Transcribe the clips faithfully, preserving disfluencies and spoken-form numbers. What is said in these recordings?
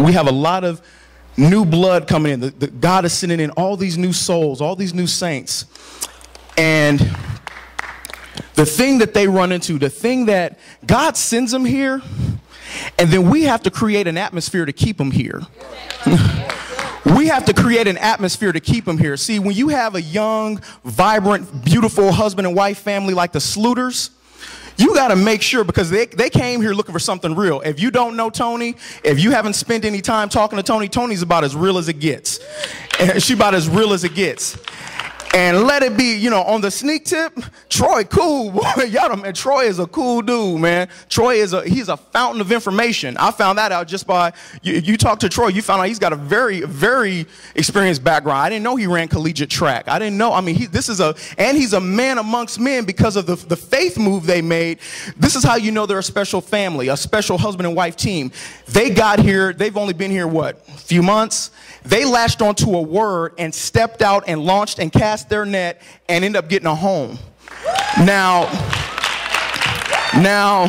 But we have a lot of new blood coming in. The, the, God is sending in all these new souls, all these new saints. And the thing that they run into, the thing that God sends them here, and then we have to create an atmosphere to keep them here. We have to create an atmosphere to keep them here. See, when you have a young, vibrant, beautiful husband and wife family like the Sluters, you got to make sure, because they, they came here looking for something real. If you don't know Tony, if you haven't spent any time talking to Tony, Tony's about as real as it gets. And she about as real as it gets. And let it be, you know, on the sneak tip, Troy cool, boy. Y'all man, Troy is a cool dude, man. Troy is a, he's a fountain of information. I found that out just by, you, you talk to Troy, you found out he's got a very, very experienced background. I didn't know he ran collegiate track. I didn't know, I mean, he, this is a, and he's a man amongst men because of the, the faith move they made. This is how you know they're a special family, a special husband and wife team. They got here, they've only been here, what, a few months? They latched onto a word and stepped out and launched and cast their net and end up getting a home. Now, now,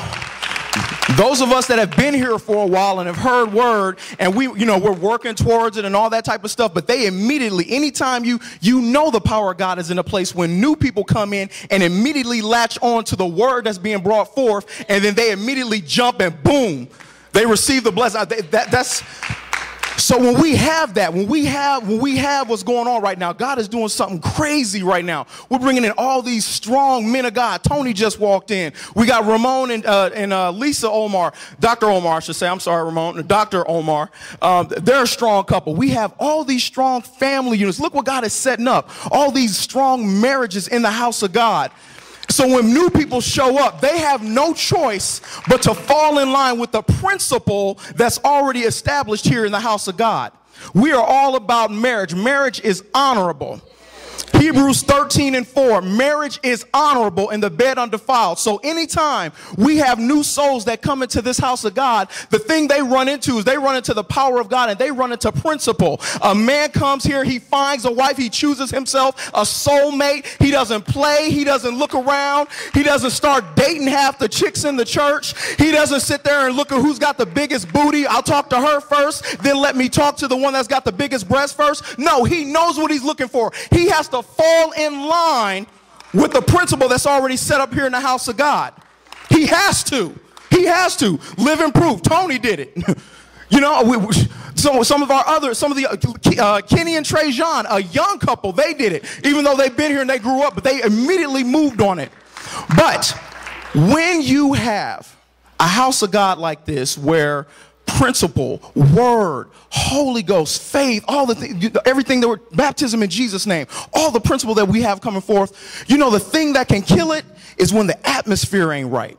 those of us that have been here for a while and have heard word and we, you know, we're working towards it and all that type of stuff, but they immediately, anytime you, you know the power of God is in a place when new people come in and immediately latch on to the word that's being brought forth, and then they immediately jump and boom, they receive the blessing. They, that, that's... So when we have that, when we have, when we have what's going on right now, God is doing something crazy right now. We're bringing in all these strong men of God. Tony just walked in. We got Ramon and, uh, and uh, Lisa Omar, Doctor Omar, I should say. I'm sorry, Ramon, Doctor Omar. Um, they're a strong couple. We have all these strong family units. Look what God is setting up. All these strong marriages in the house of God. So when new people show up, they have no choice but to fall in line with the principle that's already established here in the house of God. We are all about marriage. Marriage is honorable. Hebrews thirteen and four, marriage is honorable and the bed undefiled. So anytime we have new souls that come into this house of God, the thing they run into is they run into the power of God and they run into principle. A man comes here, he finds a wife, he chooses himself a soulmate. He doesn't play, he doesn't look around, he doesn't start dating half the chicks in the church. He doesn't sit there and look at who's got the biggest booty. I'll talk to her first, then let me talk to the one that's got the biggest breast first. No, he knows what he's looking for. He has to fall in line with the principle that's already set up here in the house of God. He has to. He has to live and prove. Tony did it. You know, we, we, some, some of our other, some of the, uh, uh, Kenny and Trejean, a young couple, they did it. Even though they've been here and they grew up, but they immediately moved on it. But when you have a house of God like this where principle, word, Holy Ghost, faith, all the things, everything that we're, baptism in Jesus' name, all the principle that we have coming forth, you know, the thing that can kill it is when the atmosphere ain't right.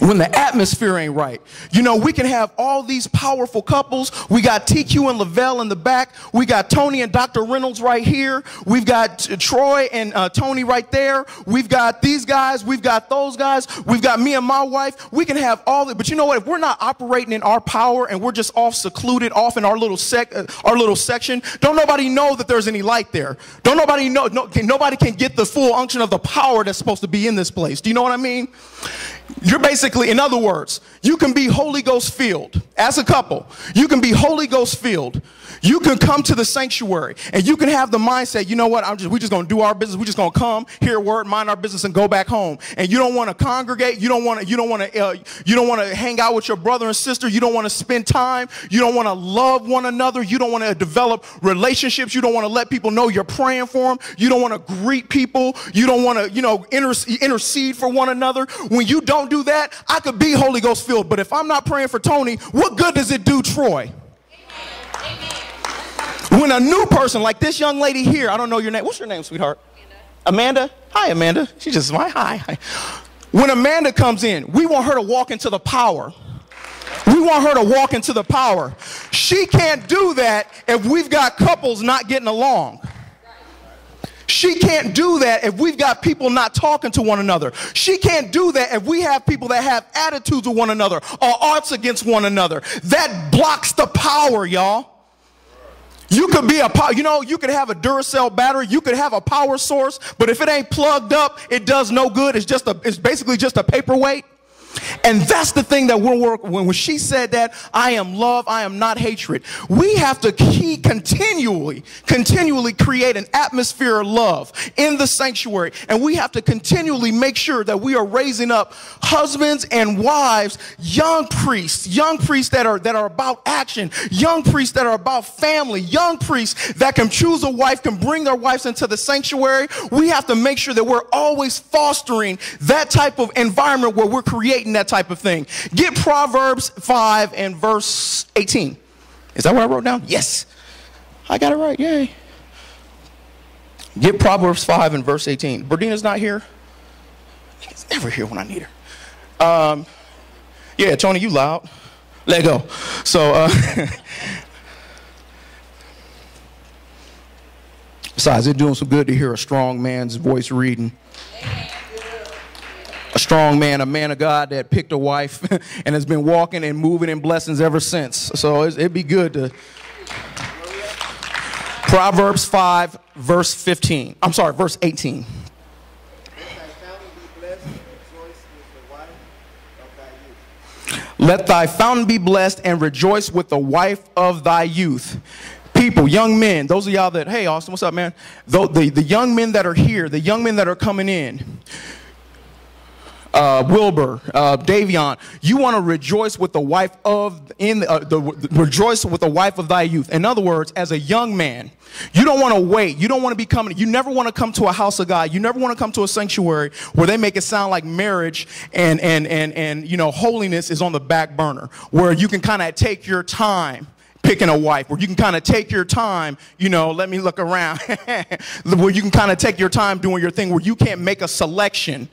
When the atmosphere ain't right. You know, we can have all these powerful couples. We got T Q and Lavelle in the back. We got Tony and Doctor Reynolds right here. We've got Troy and uh, Tony right there. We've got these guys. We've got those guys. We've got me and my wife. We can have all that. But you know what? If we're not operating in our power and we're just off secluded, off in our little sec, uh, our little section, don't nobody know that there's any light there. Don't nobody know. No, can, nobody can get the full unction of the power that's supposed to be in this place. Do you know what I mean? You're basically, in other words, you can be Holy Ghost filled as a couple. You can be Holy Ghost filled. You can come to the sanctuary and you can have the mindset, you know what, I'm just, we're just going to do our business. We're just going to come, hear a word, mind our business and go back home. And you don't want to congregate. You don't want to, you don't want to, uh, you don't want to hang out with your brother and sister. You don't want to spend time. You don't want to love one another. You don't want to develop relationships. You don't want to let people know you're praying for them. You don't want to greet people. You don't want to, you know, inter intercede for one another. When you don't do that, I could be Holy Ghost filled, but if I'm not praying for Tony, what good does it do Troy? Amen. Amen. When a new person like this young lady here, I don't know your name. What's your name, sweetheart? Amanda. Amanda? Hi, Amanda. She just, hi, hi. When Amanda comes in, we want her to walk into the power. We want her to walk into the power. She can't do that if we've got couples not getting along. She can't do that if we've got people not talking to one another. She can't do that if we have people that have attitudes with one another or arts against one another. That blocks the power, y'all. You could be a power, you know, you could have a Duracell battery, you could have a power source, but if it ain't plugged up, it does no good. It's just a, it's basically just a paperweight. And that's the thing that we're working. When she said that, I am love, I am not hatred. We have to keep continually, continually create an atmosphere of love in the sanctuary. And we have to continually make sure that we are raising up husbands and wives, young priests, young priests that are, that are about action, young priests that are about family, young priests that can choose a wife, can bring their wives into the sanctuary. We have to make sure that we're always fostering that type of environment where we're creating that type of thing. Get Proverbs five and verse eighteen. Is that what I wrote down? Yes. I got it right. Yay. Get Proverbs five and verse eighteen. Berdina's not here. She's never here when I need her. Um, yeah, Tony, you loud. Let go. So, uh, besides, it's doing so good to hear a strong man's voice reading. Yeah. A strong man, a man of God that picked a wife and has been walking and moving in blessings ever since. So it'd be good to. Proverbs five, verse fifteen. I'm sorry, verse eighteen. Let thy fountain be blessed and rejoice with the wife of thy youth. People, young men, those of y'all that, hey, Austin, what's up, man? The, the, the young men that are here, the young men that are coming in. Uh, Wilbur, uh, Davion, you want to rejoice with the wife of in uh, the, the rejoice with the wife of thy youth. In other words, as a young man, you don't want to wait. You don't want to be coming. You never want to come to a house of God. You never want to come to a sanctuary where they make it sound like marriage and and and and you know holiness is on the back burner, where you can kind of take your time picking a wife, where you can kind of take your time, you know, let me look around, where you can kind of take your time doing your thing, where you can't make a selection.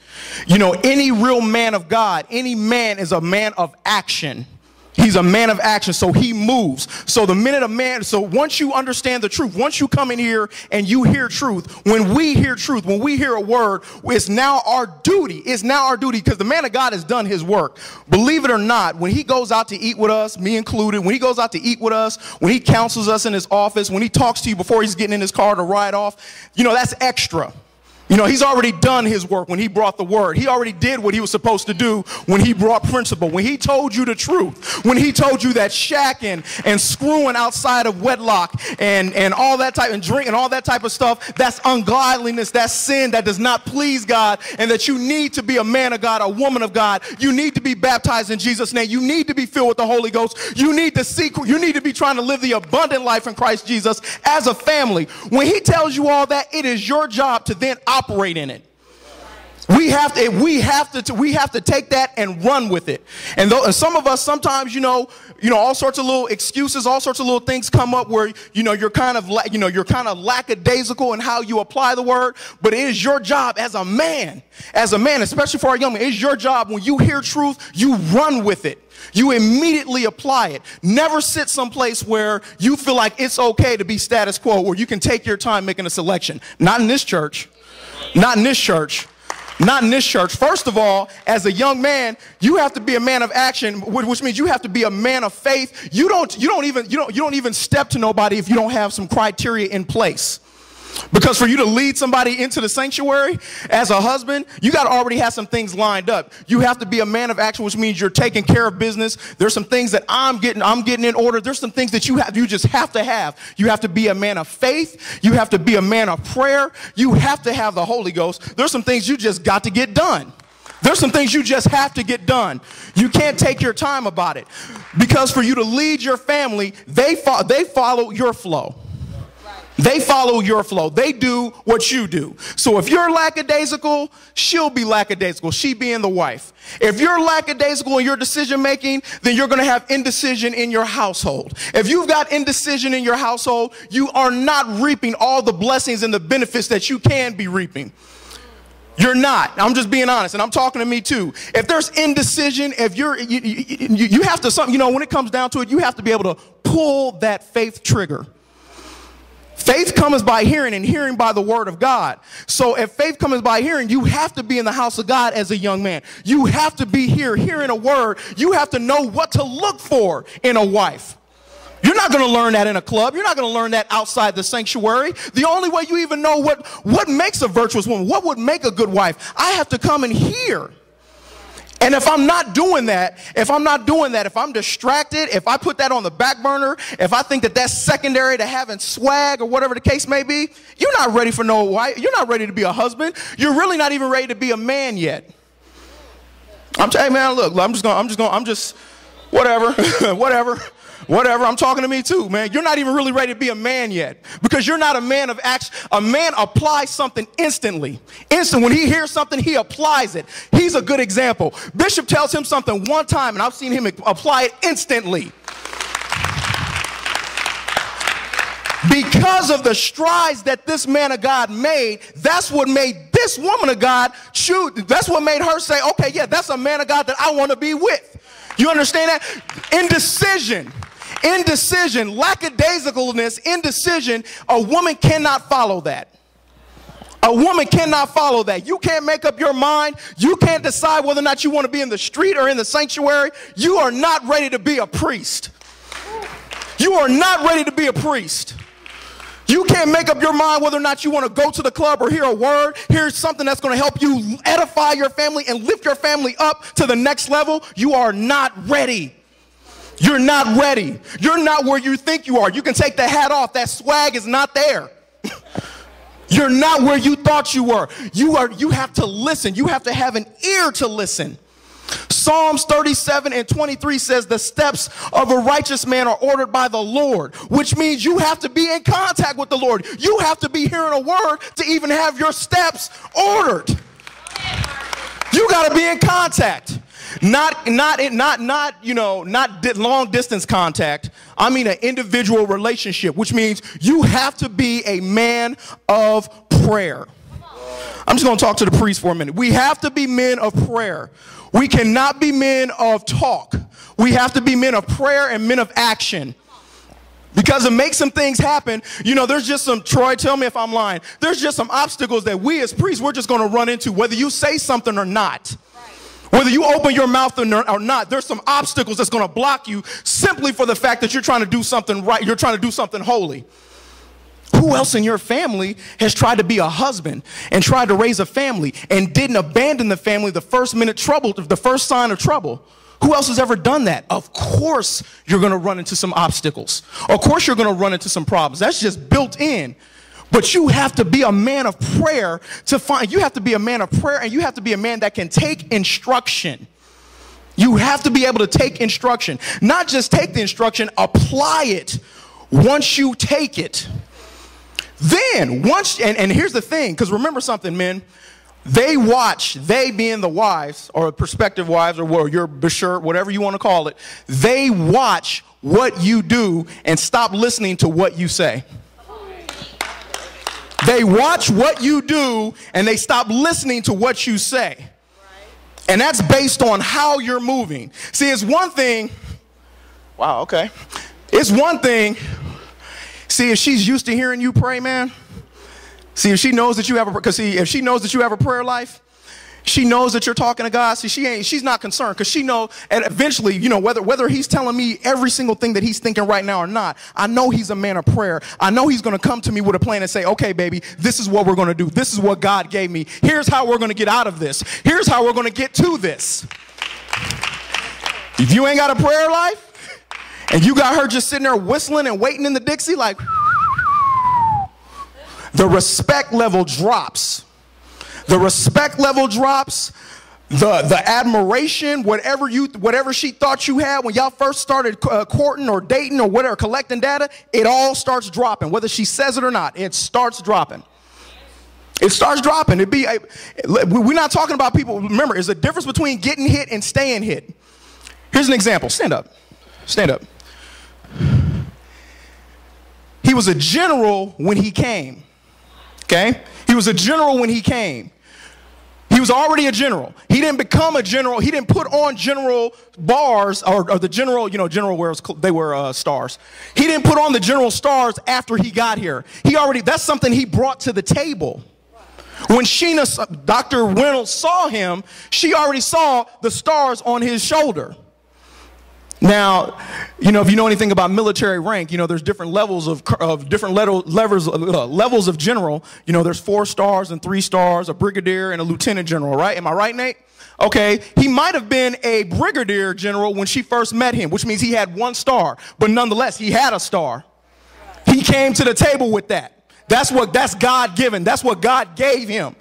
You know, any real man of God, any man is a man of action. He's a man of action, so he moves. So the minute a man, so once you understand the truth, once you come in here and you hear truth, when we hear truth, when we hear a word, it's now our duty. It's now our duty because the man of God has done his work. Believe it or not, when he goes out to eat with us, me included, when he goes out to eat with us, when he counsels us in his office, when he talks to you before he's getting in his car to ride off, you know, that's extra. You know, he's already done his work when he brought the word. He already did what he was supposed to do when he brought principle, when he told you the truth, when he told you that shacking and screwing outside of wedlock and, and all that type and drink and all that type of stuff, that's ungodliness, that's sin that does not please God, and that you need to be a man of God, a woman of God. You need to be baptized in Jesus' name. You need to be filled with the Holy Ghost. You need to seek, you need to be trying to live the abundant life in Christ Jesus as a family. When he tells you all that, it is your job to then operate in it. We have to, we have to, we have to take that and run with it. And, though, and some of us sometimes, you know, you know, all sorts of little excuses, all sorts of little things come up where, you know, you're kind of like, you know, you're kind of lackadaisical in how you apply the word. But it is your job as a man, as a man, especially for our young men, it's your job when you hear truth, you run with it. You immediately apply it. Never sit someplace where you feel like it's okay to be status quo, where you can take your time making a selection. Not in this church. Not in this church. Not in this church. First of all, as a young man, you have to be a man of action, which means you have to be a man of faith. You don't, you don't even, you don't, you don't even step to nobody if you don't have some criteria in place. Because for you to lead somebody into the sanctuary as a husband, you got to already have some things lined up. You have to be a man of action, which means you're taking care of business. There's some things that I'm getting, I'm getting in order. There's some things that you have, you just have to have. You have to be a man of faith. You have to be a man of prayer. You have to have the Holy Ghost. There's some things you just got to get done. There's some things you just have to get done. You can't take your time about it. Because for you to lead your family, they fo- they follow your flow. They follow your flow. They do what you do. So if you're lackadaisical, she'll be lackadaisical, she being the wife. If you're lackadaisical in your decision-making, then you're going to have indecision in your household. If you've got indecision in your household, you are not reaping all the blessings and the benefits that you can be reaping. You're not. I'm just being honest, and I'm talking to me too. If there's indecision, if you're, you, you, you have to, you know, when it comes down to it, you have to be able to pull that faith trigger. Faith comes by hearing, and hearing by the word of God. So if faith comes by hearing, you have to be in the house of God as a young man. You have to be here, hearing a word. You have to know what to look for in a wife. You're not going to learn that in a club. You're not going to learn that outside the sanctuary. The only way you even know what, what makes a virtuous woman, what would make a good wife, I have to come and hear. And if I'm not doing that, if I'm not doing that, if I'm distracted, if I put that on the back burner, if I think that that's secondary to having swag or whatever the case may be, you're not ready for no wife. You're not ready to be a husband. You're really not even ready to be a man yet. I'm saying, hey man, look, I'm just going, I'm just going, I'm just, whatever, whatever, whatever. I'm talking to me too, man. You're not even really ready to be a man yet, because you're not a man of action. A man applies something instantly. Instant. When he hears something, he applies it. He's a good example. Bishop tells him something one time, and I've seen him apply it instantly. Because of the strides that this man of God made, that's what made this woman of God choose. That's what made her say, okay, yeah, that's a man of God that I want to be with. You understand that? Indecision, indecision, lackadaisicalness, indecision, a woman cannot follow that. A woman cannot follow that. You can't make up your mind. You can't decide whether or not you want to be in the street or in the sanctuary. You are not ready to be a priest. You are not ready to be a priest. You can't make up your mind whether or not you want to go to the club or hear a word, hear something that's going to help you edify your family and lift your family up to the next level. You are not ready. You're not ready. You're not where you think you are. You can take the hat off. That swag is not there. You're not where you thought you were. You are, you have to listen. You have to have an ear to listen. Psalms thirty-seven and twenty-three says the steps of a righteous man are ordered by the Lord, which means you have to be in contact with the Lord. You have to be hearing a word to even have your steps ordered. You got to be in contact. Not, not, not, not, you know, not long distance contact. I mean an individual relationship, which means you have to be a man of prayer. I'm just going to talk to the priest for a minute. We have to be men of prayer. We cannot be men of talk. We have to be men of prayer and men of action, because it makes some things happen. You know, there's just some, Troy, tell me if I'm lying. There's just some obstacles that we as priests, we're just going to run into, whether you say something or not. Whether you open your mouth or not, there's some obstacles that's going to block you simply for the fact that you're trying to do something right. You're trying to do something holy. Who else in your family has tried to be a husband and tried to raise a family and didn't abandon the family the first minute trouble, the first sign of trouble? Who else has ever done that? Of course you're going to run into some obstacles. Of course you're going to run into some problems. That's just built in. But you have to be a man of prayer to find, you have to be a man of prayer, and you have to be a man that can take instruction. You have to be able to take instruction. Not just take the instruction, apply it once you take it. Then once, and, and here's the thing, because remember something, men, they watch, they being the wives or prospective wives or, or your bishur, whatever you want to call it, they watch what you do and stop listening to what you say. They watch what you do and they stop listening to what you say. And that's based on how you're moving. See, it's one thing. Wow, okay. It's one thing. See, if she's used to hearing you pray, man, see, if she knows that you have a, because see, if she knows that you have a prayer life, she knows that you're talking to God. See, she ain't, she's not concerned, because she know, and eventually, you know, whether, whether he's telling me every single thing that he's thinking right now or not, I know he's a man of prayer. I know he's going to come to me with a plan and say, okay, baby, this is what we're going to do. This is what God gave me. Here's how we're going to get out of this. Here's how we're going to get to this. If you ain't got a prayer life, and you got her just sitting there whistling and waiting in the Dixie, like, the respect level drops. The respect level drops. The, the admiration, whatever, you, whatever she thought you had when y'all first started uh, courting or dating or whatever, collecting data, it all starts dropping. Whether she says it or not, it starts dropping. It starts dropping. It be, a, we're not talking about people. Remember, there's a difference between getting hit and staying hit. Here's an example. Stand up. Stand up. He was a general when he came, okay? He was a general when he came. He was already a general. He didn't become a general. He didn't put on general bars or, or the general, you know, general wears, they were uh, stars. He didn't put on the general stars after he got here. He already, that's something he brought to the table. When Sheena, Doctor Reynolds saw him, she already saw the stars on his shoulder. Now, you know, if you know anything about military rank, you know, there's different levels of, of different levels, uh, levels of general. You know, there's four stars and three stars, a brigadier and a lieutenant general, right? Am I right, Nate? Okay, he might have been a brigadier general when she first met him, which means he had one star, but nonetheless, he had a star. He came to the table with that. That's what, that's God-given. That's what God gave him.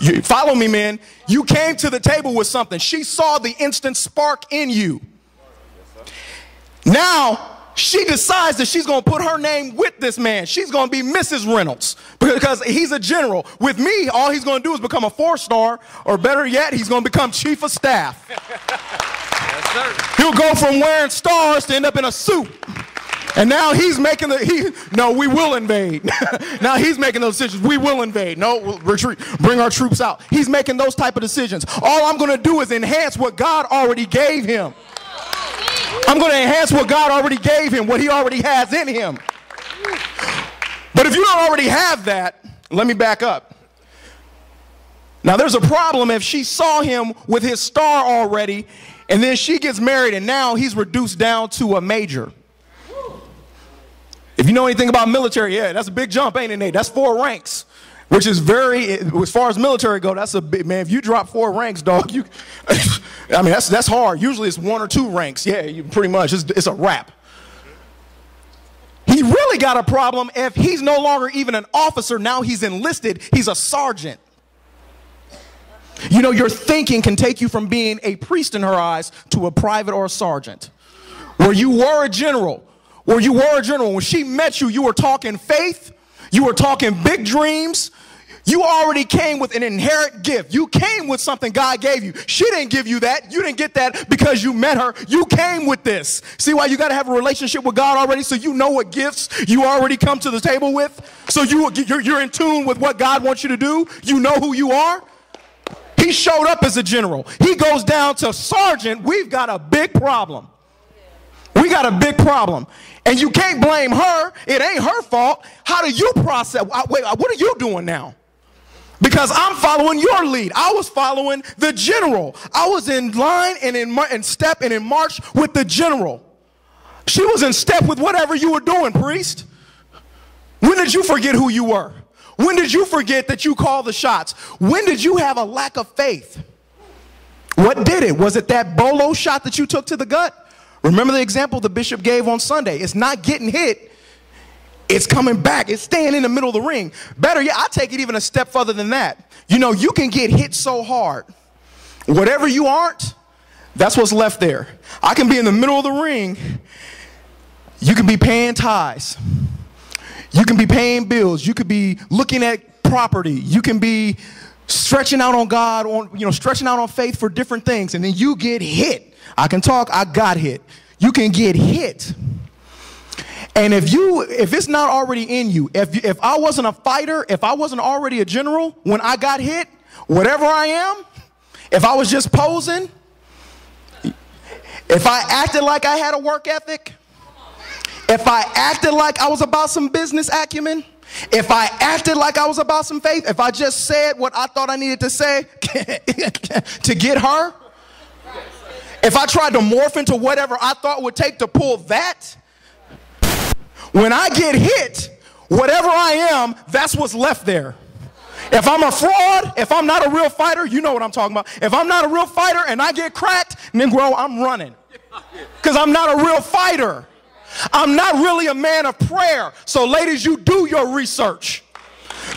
You, follow me, man. You came to the table with something. She saw the instant spark in you. Now, she decides that she's going to put her name with this man. She's going to be Missus Reynolds because he's a general. With me, all he's going to do is become a four-star, or better yet, he's going to become chief of staff. Yes, sir. He'll go from wearing stars to end up in a suit. And now he's making the, he, no, we will invade. Now he's making those decisions. We will invade. No, we'll retreat. Bring our troops out. He's making those type of decisions. All I'm going to do is enhance what God already gave him. I'm going to enhance what God already gave him, what he already has in him. But if you don't already have that, let me back up. Now there's a problem if she saw him with his star already, and then she gets married, and now he's reduced down to a major. If you know anything about military, yeah, that's a big jump, ain't it, Nate? That's four ranks, which is very, as far as military go, that's a big, man, if you drop four ranks, dog, you, I mean, that's, that's hard. Usually it's one or two ranks. Yeah, you pretty much, it's, it's a wrap. He really got a problem if he's no longer even an officer. Now he's enlisted. He's a sergeant. You know, your thinking can take you from being a priest in her eyes to a private or a sergeant, where you were a general. Where you were a general, when she met you, you were talking faith, you were talking big dreams, you already came with an inherent gift. You came with something God gave you. She didn't give you that. You didn't get that because you met her. You came with this. See why you got to have a relationship with God already, so you know what gifts you already come to the table with, so you, you're, you're in tune with what God wants you to do. You know who you are. He showed up as a general. He goes down to sergeant. We've got a big problem. We got a big problem. And you can't blame her. It ain't her fault. How do you process? Wait, what are you doing now? Because I'm following your lead. I was following the general. I was in line and in, in step and in march with the general. She was in step with whatever you were doing, priest. When did you forget who you were? When did you forget that you called the shots? When did you have a lack of faith? What did it? Was it that bolo shot that you took to the gut? Remember the example the bishop gave on Sunday. It's not getting hit. It's coming back. It's staying in the middle of the ring. Better yet, I take it even a step further than that. You know, you can get hit so hard. Whatever you aren't, that's what's left there. I can be in the middle of the ring. You can be paying tithes. You can be paying bills. You could be looking at property. You can be stretching out on God, on, you know, stretching out on faith for different things, and then you get hit. I can talk, I got hit. You can get hit. And if you, if it's not already in you, if, you, if I wasn't a fighter, if I wasn't already a general, when I got hit, whatever I am, if I was just posing, if I acted like I had a work ethic, if I acted like I was about some business acumen, if I acted like I was about some faith, if I just said what I thought I needed to say to get her, if I tried to morph into whatever I thought would take to pull that, when I get hit, whatever I am, that's what's left there. If I'm a fraud, if I'm not a real fighter, you know what I'm talking about. If I'm not a real fighter and I get cracked, Negro, I'm running. Because I'm not a real fighter. I'm not really a man of prayer. So ladies, you do your research.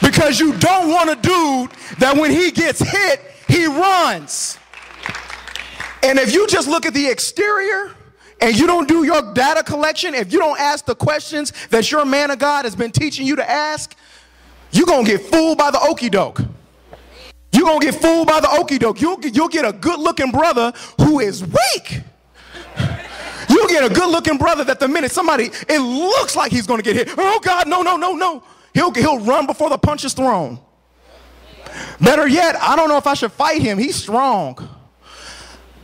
Because you don't want a dude that when he gets hit, he runs. And if you just look at the exterior and you don't do your data collection, if you don't ask the questions that your man of God has been teaching you to ask, you're going to get fooled by the okie doke. You're going to get fooled by the okie doke. You'll, you'll get a good looking brother who is weak. You'll get a good looking brother that the minute somebody, it looks like he's going to get hit. Oh God, no, no, no, no. He'll, he'll run before the punch is thrown. Better yet, I don't know if I should fight him. He's strong.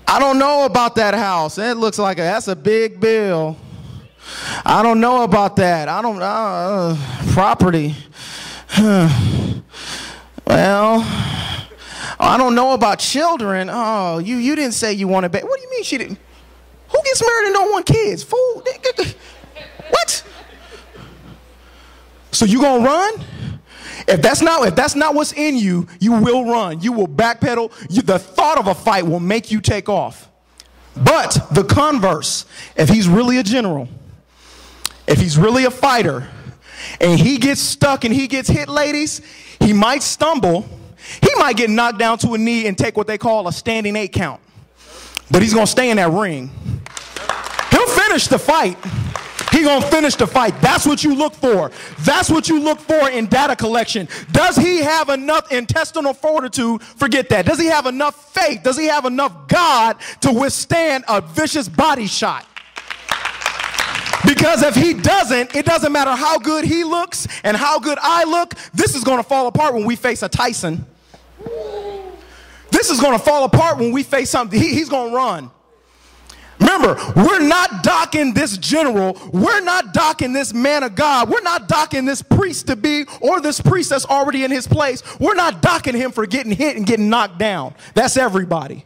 I don't know about that house. It looks like a, that's a big bill. I don't know about that. I don't, uh, property. Well, I don't know about children. Oh, you, you didn't say you wanted baby. What do you mean she didn't? Who gets married and don't want kids? Fool. What? So you gonna run? If that's not, if that's not what's in you, you will run. You will backpedal. You, the thought of a fight will make you take off. But the converse, if he's really a general, if he's really a fighter, and he gets stuck and he gets hit, ladies, he might stumble. He might get knocked down to a knee and take what they call a standing eight count. But he's going to stay in that ring. He'll finish the fight. He's going to finish the fight. That's what you look for. That's what you look for in data collection. Does he have enough intestinal fortitude? Forget that. Does he have enough faith? Does he have enough God to withstand a vicious body shot? Because if he doesn't, it doesn't matter how good he looks and how good I look. This is going to fall apart when we face a Tyson. This is going to fall apart when we face something. He, he's going to run. Remember, we're not docking this general. We're not docking this man of God. We're not docking this priest to be or this priest that's already in his place. We're not docking him for getting hit and getting knocked down. That's everybody.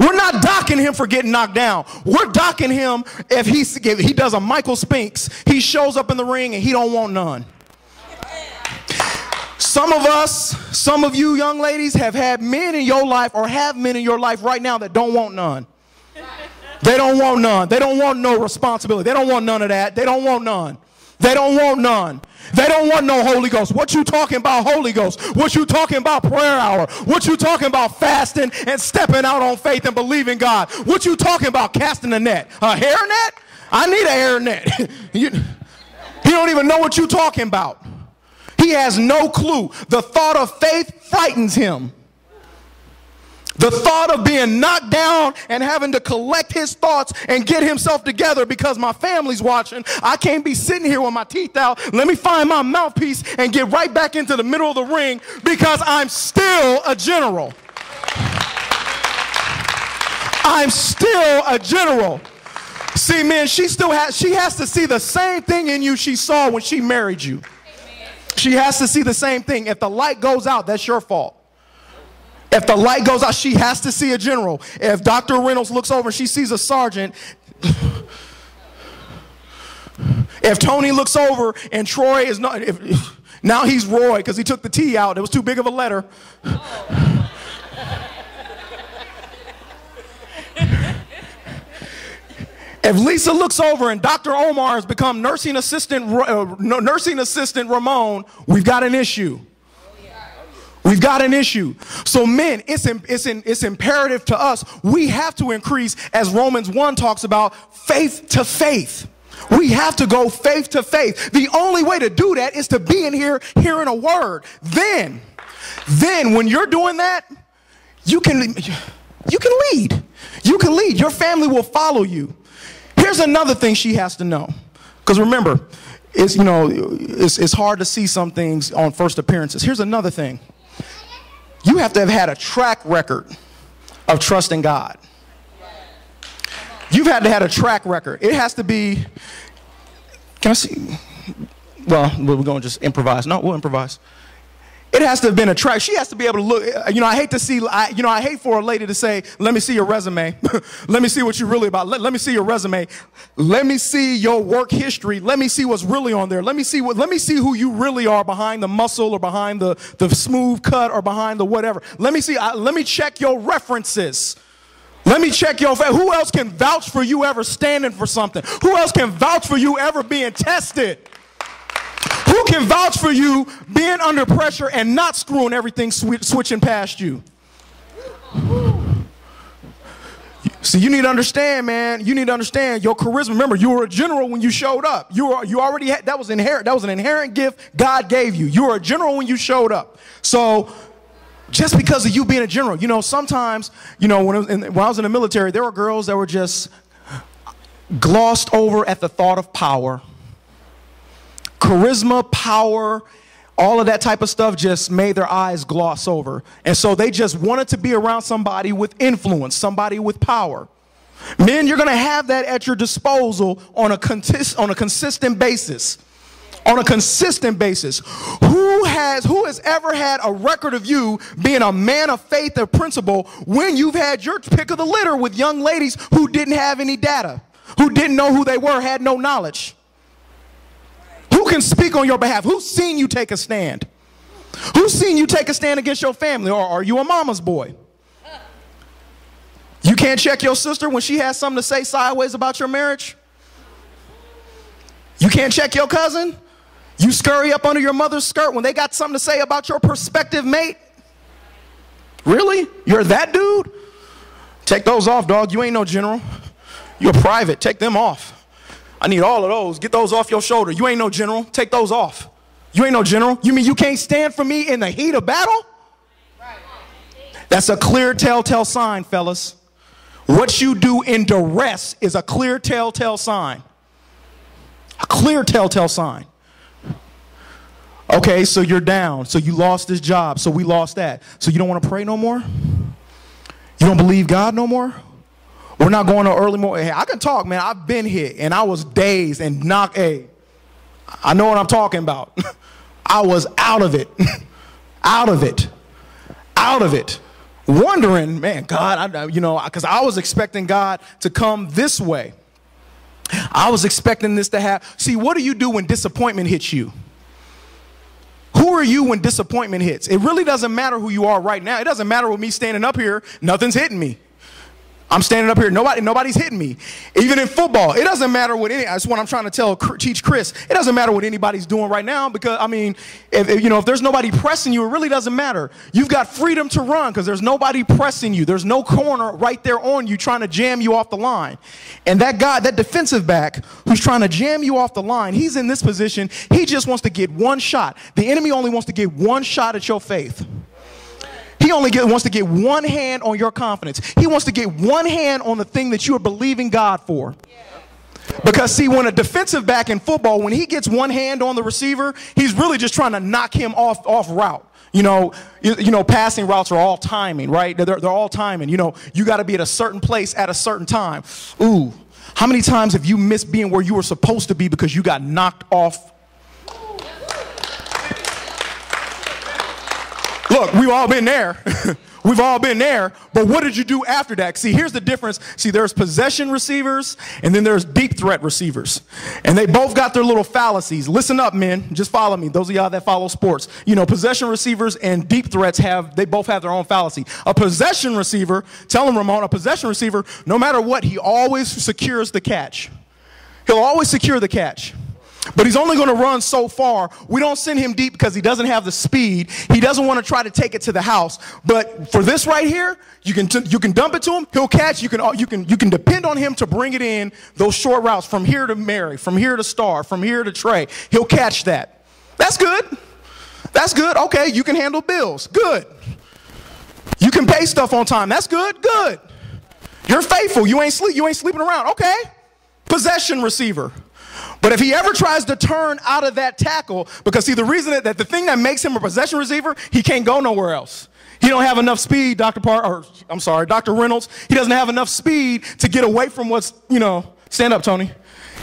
We're not docking him for getting knocked down. We're docking him if he, if he does a Michael Spinks. He shows up in the ring and he don't want none. Some of us, some of you young ladies have had men in your life or have men in your life right now that don't want none. They don't want none. They don't want no responsibility. They don't want none of that. They don't want none. They don't want none. They don't want no Holy Ghost. What you talking about Holy Ghost? What you talking about prayer hour? What you talking about fasting and stepping out on faith and believing God? What you talking about casting a net? A hair net? I need a hair net. you, you don't even know what you talking about. He has no clue. The thought of faith frightens him. The thought of being knocked down and having to collect his thoughts and get himself together because my family's watching. I can't be sitting here with my teeth out. Let me find my mouthpiece and get right back into the middle of the ring because I'm still a general. I'm still a general. See, man, she still has, she has to see the same thing in you she saw when she married you. She has to see the same thing. If the light goes out, that's your fault. If the light goes out, she has to see a general. If Doctor Reynolds looks over and she sees a sergeant. If Tony looks over and Troy is not, if, now he's Roy because he took the T out. It was too big of a letter. Oh. If Lisa looks over and Doctor Omar has become nursing assistant, uh, nursing assistant Ramon, we've got an issue. We've got an issue. So men, it's, in, it's, in, it's imperative to us. We have to increase, as Romans one talks about, faith to faith. We have to go faith to faith. The only way to do that is to be in here hearing a word. Then, then when you're doing that, you can, you can lead. You can lead. Your family will follow you. Here's another thing she has to know. Because remember, it's, you know, it's, it's hard to see some things on first appearances. Here's another thing. You have to have had a track record of trusting God. You've had to have a track record. It has to be, can I see? Well, we're going to just improvise. No, we'll improvise. It has to have been a track. She has to be able to look. You know, I hate to see, I, you know, I hate for a lady to say, let me see your resume. Let me see what you're really about. Let, let me see your resume. Let me see your work history. Let me see what's really on there. Let me see what, let me see who you really are behind the muscle or behind the, the smooth cut or behind the whatever. Let me see, I, let me check your references. Let me check your, who else can vouch for you ever standing for something? Who else can vouch for you ever being tested? Who can vouch for you being under pressure and not screwing everything sw switching past you? So you need to understand, man. You need to understand your charisma. Remember, you were a general when you showed up. You were, you already had, that was inherent. That was an inherent gift God gave you. You were a general when you showed up. So just because of you being a general, you know, sometimes, you know, when, in, when I was in the military, there were girls that were just glossed over at the thought of power. Charisma, power, all of that type of stuff just made their eyes gloss over. And so they just wanted to be around somebody with influence, somebody with power. Men, you're going to have that at your disposal on a, on a consistent basis. On a consistent basis. Who has, who has ever had a record of you being a man of faith or principle when you've had your pick of the litter with young ladies who didn't have any data, who didn't know who they were, had no knowledge? Who can speak on your behalf? Who's seen you take a stand? Who's seen you take a stand against your family, or are you a mama's boy? You can't check your sister when she has something to say sideways about your marriage? You can't check your cousin? You scurry up under your mother's skirt when they got something to say about your prospective mate? Really? You're that dude? Take those off, dog. You ain't no general. You're private. Take them off. I need all of those. Get those off your shoulder. You ain't no general. Take those off. You ain't no general. You mean you can't stand for me in the heat of battle? That's a clear telltale sign, fellas. What you do in duress is a clear telltale sign. A clear telltale sign. Okay, so you're down. So you lost this job. So we lost that. So you don't want to pray no more? You don't believe God no more? We're not going to early morning. Hey, I can talk, man. I've been here, and I was dazed and knocked. Hey, I know what I'm talking about. I was out of it. Out of it. Out of it. Wondering, man, God, I, you know, because I was expecting God to come this way. I was expecting this to happen. See, what do you do when disappointment hits you? Who are you when disappointment hits? It really doesn't matter who you are right now. It doesn't matter with me standing up here. Nothing's hitting me. I'm standing up here. Nobody, nobody's hitting me. Even in football, it doesn't matter what any. That's what I'm trying to tell, teach Chris. It doesn't matter what anybody's doing right now because I mean, if, if, you know, if there's nobody pressing you, it really doesn't matter. You've got freedom to run because there's nobody pressing you. There's no corner right there on you trying to jam you off the line. And that guy, that defensive back who's trying to jam you off the line, he's in this position. He just wants to get one shot. The enemy only wants to get one shot at your faith. He only get, wants to get one hand on your confidence. He wants to get one hand on the thing that you are believing God for. Yeah. Because, see, when a defensive back in football, when he gets one hand on the receiver, he's really just trying to knock him off, off route. You know, you, you know, passing routes are all timing, right? They're, they're all timing. You know, you got to be at a certain place at a certain time. Ooh, how many times have you missed being where you were supposed to be because you got knocked off? Look, we've all been there. We've all been there. But what did you do after that? See, here's the difference. See, there's possession receivers, and then there's deep threat receivers. And they both got their little fallacies. Listen up, men. Just follow me. Those of y'all that follow sports. You know, possession receivers and deep threats have, they both have their own fallacy. A possession receiver, tell him, Ramon, a possession receiver, no matter what, he always secures the catch. He'll always secure the catch. But he's only going to run so far. We don't send him deep because he doesn't have the speed. He doesn't want to try to take it to the house. But for this right here, you can t you can dump it to him. He'll catch. You can you can you can depend on him to bring it in those short routes from here to Mary, from here to Star, from here to Trey. He'll catch that. That's good. That's good. Okay, you can handle bills. Good. You can pay stuff on time. That's good. Good. You're faithful. You ain't sleep. You ain't sleeping around. Okay. Possession receiver. But if he ever tries to turn out of that tackle, because see, the reason that, that the thing that makes him a possession receiver, he can't go nowhere else. He don't have enough speed, Doctor Par, or I'm sorry, Doctor Reynolds. He doesn't have enough speed to get away from what's, you know, stand up, Tony.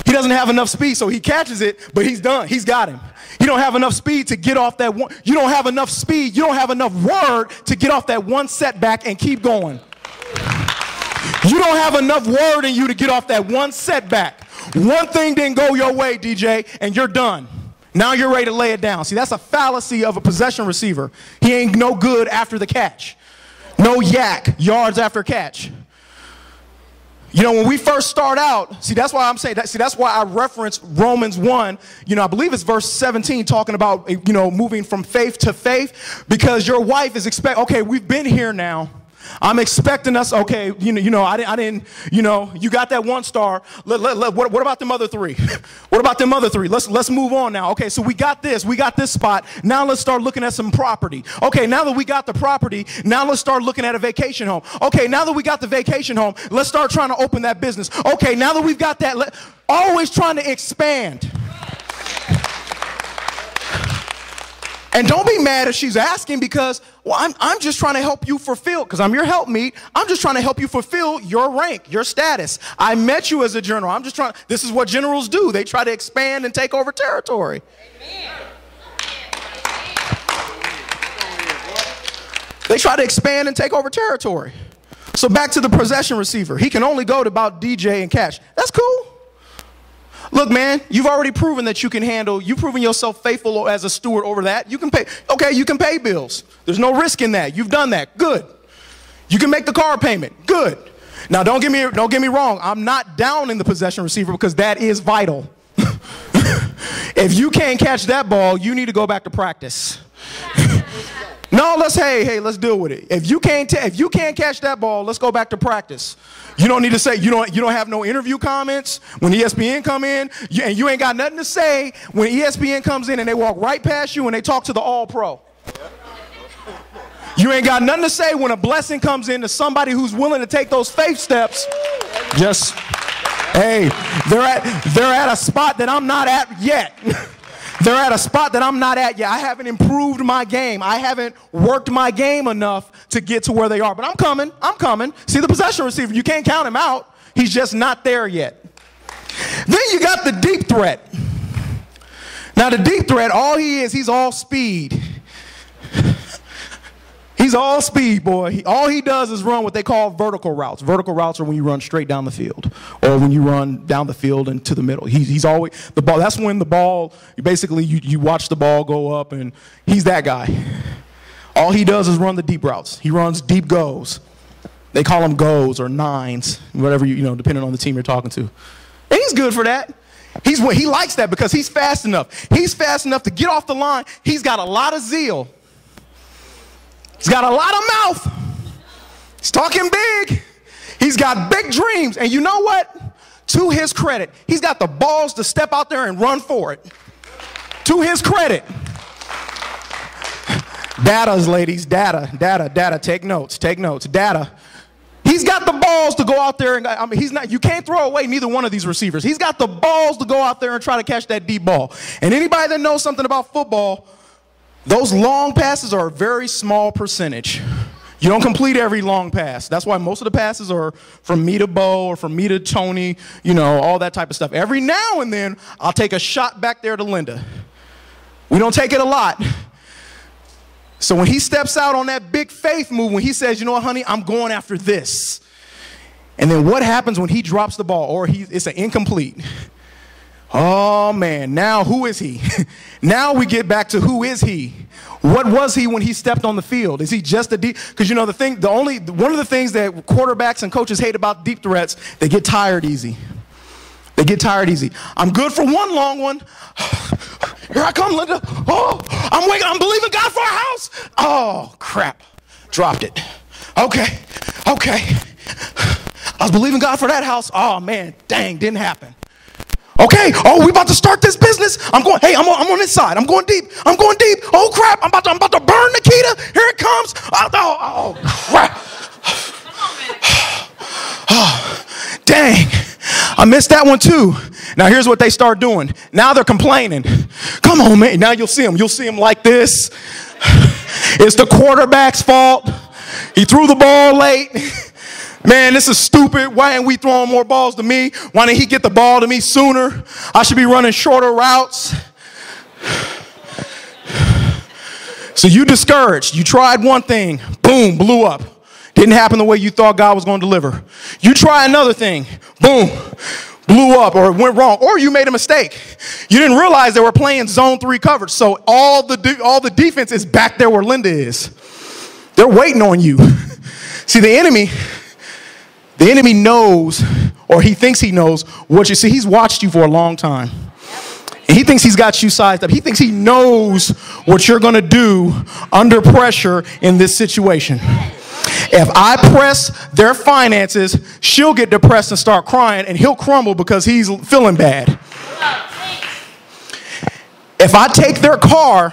He doesn't have enough speed, so he catches it, but he's done. He's got him. He don't have enough speed to get off that one. You don't have enough speed. You don't have enough word to get off that one setback and keep going. You don't have enough word in you to get off that one setback. One thing didn't go your way, D J, and you're done. Now you're ready to lay it down. See, that's a fallacy of a possession receiver. He ain't no good after the catch. No yak, yards after catch. You know, when we first start out, see, that's why I'm saying that. See, that's why I reference Romans one. You know, I believe it's verse seventeen talking about, you know, moving from faith to faith because your wife is expect. Okay, we've been here now. I'm expecting us, okay, you know, you know I, didn't, I didn't, you know, you got that one star. Let, let, let, what, what about them other three? What about them other three? Let's, let's move on now. Okay, so we got this. We got this spot. Now let's start looking at some property. Okay, now that we got the property, now let's start looking at a vacation home. Okay, now that we got the vacation home, let's start trying to open that business. Okay, now that we've got that, let, always trying to expand. And don't be mad if she's asking because, well, I'm, I'm just trying to help you fulfill, because I'm your helpmeet. I'm just trying to help you fulfill your rank, your status. I met you as a general. I'm just trying. This is what generals do. They try to expand and take over territory. Amen. They try to expand and take over territory. So back to the possession receiver. He can only go to about D J and catch. That's cool. Look, man, you've already proven that you can handle, you've proven yourself faithful as a steward over that. You can pay, okay, you can pay bills. There's no risk in that. You've done that. Good. You can make the car payment. Good. Now, don't get me, don't get me wrong. I'm not down in the possession receiver because that is vital. If you can't catch that ball, you need to go back to practice. No, let's, hey, hey, let's deal with it. If you can't, if you can't catch that ball, let's go back to practice. You don't need to say, you don't, you don't have no interview comments when E S P N come in, you, and you ain't got nothing to say when E S P N comes in and they walk right past you and they talk to the all-pro. You ain't got nothing to say when a blessing comes in to somebody who's willing to take those faith steps. Just, hey, they're at, they're at a spot that I'm not at yet. They're at a spot that I'm not at yet. I haven't improved my game. I haven't worked my game enough to get to where they are. But I'm coming. I'm coming. See, the possession receiver, you can't count him out. He's just not there yet. Then you got the deep threat. Now, the deep threat, all he is, he's all speed. He's all speed, boy. He, all he does is run what they call vertical routes. Vertical routes are when you run straight down the field, or when you run down the field and to the middle. He, he's always the ball. That's when the ball, basically, you, you watch the ball go up, and he's that guy. All he does is run the deep routes. He runs deep goes. They call them goes or nines, whatever you, you know, depending on the team you're talking to. And he's good for that. He's he likes that because he's fast enough. He's fast enough to get off the line. He's got a lot of zeal. He's got a lot of mouth. He's talking big. He's got big dreams. And you know what? To his credit, he's got the balls to step out there and run for it. To his credit. Data's, ladies. Data, data, data. Take notes. Take notes. Data. He's got the balls to go out there. And, I mean, he's not, you can't throw away neither one of these receivers. He's got the balls to go out there and try to catch that deep ball. And anybody that knows something about football, those long passes are a very small percentage. You don't complete every long pass. That's why most of the passes are from me to Bo or from me to Tony, you know, all that type of stuff. Every now and then, I'll take a shot back there to Linda. We don't take it a lot. So when he steps out on that big faith move, when he says, you know what, honey, I'm going after this. And then what happens when he drops the ball or he, it's an incomplete? Oh, man, now who is he? Now we get back to who is he? What was he when he stepped on the field? Is he just a deep? Because, you know, the thing, the only, one of the things that quarterbacks and coaches hate about deep threats, they get tired easy. They get tired easy. I'm good for one long one. Here I come, Linda. Oh, I'm waiting. I'm believing God for a house. Oh, crap. Dropped it. Okay. Okay. I was believing God for that house. Oh, man, dang, didn't happen. Okay, oh, we about to start this business. I'm going, hey, I'm on, I'm on this side. I'm going deep. I'm going deep. Oh, crap. I'm about to, I'm about to burn Nikita. Here it comes. Oh, oh, oh crap. Oh, dang. I missed that one, too. Now, here's what they start doing. Now they're complaining. Come on, man. Now you'll see them. You'll see them like this. It's the quarterback's fault. He threw the ball late. Man, this is stupid. Why ain't we throwing more balls to me? Why didn't he get the ball to me sooner? I should be running shorter routes. So you discouraged. You tried one thing. Boom, blew up. Didn't happen the way you thought God was going to deliver. You try another thing. Boom, blew up or went wrong. Or you made a mistake. You didn't realize they were playing zone three coverage. So all the, de all the defense is back there where Linda is. They're waiting on you. See, the enemy... The enemy knows, or he thinks he knows, what you see. He's watched you for a long time. And he thinks he's got you sized up. He thinks he knows what you're going to do under pressure in this situation. If I press their finances, she'll get depressed and start crying, and he'll crumble because he's feeling bad. If I take their car,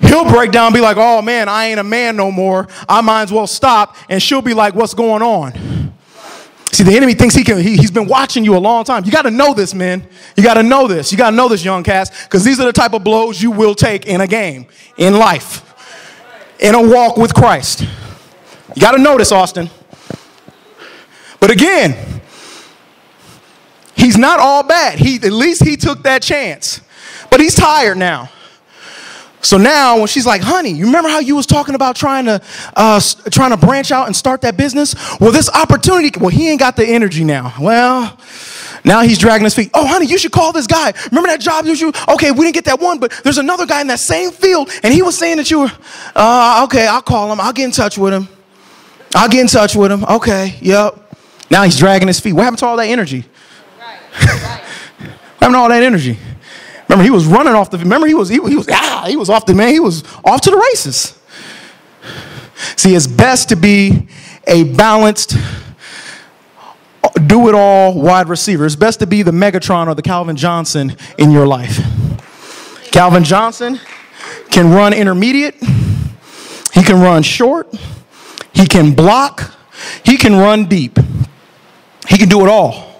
he'll break down and be like, oh, man, I ain't a man no more. I might as well stop. And she'll be like, what's going on? See, the enemy thinks he can, he, he's been watching you a long time. You got to know this, man. You got to know this. You got to know this, young cast, because these are the type of blows you will take in a game, in life, in a walk with Christ. You got to know this, Austin. But again, he's not all bad. He, at least he took that chance. But he's tired now. So now when she's like, honey, you remember how you was talking about trying to, uh, trying to branch out and start that business? Well, this opportunity, well, he ain't got the energy now. Well, Now he's dragging his feet. Oh, honey, you should call this guy. Remember that job? You should, okay, we didn't get that one, but there's another guy in that same field, and he was saying that you were, uh, okay, I'll call him. I'll get in touch with him. I'll get in touch with him. Okay, yep. Now he's dragging his feet. What happened to all that energy? Right, right. What happened to all that energy? Remember, he was running off the, remember, he was, he, he was, ah, he was off the, man, he was off to the races. See, it's best to be a balanced, do-it-all wide receiver. It's best to be the Megatron or the Calvin Johnson in your life. Calvin Johnson can run intermediate. He can run short. He can block. He can run deep. He can do it all.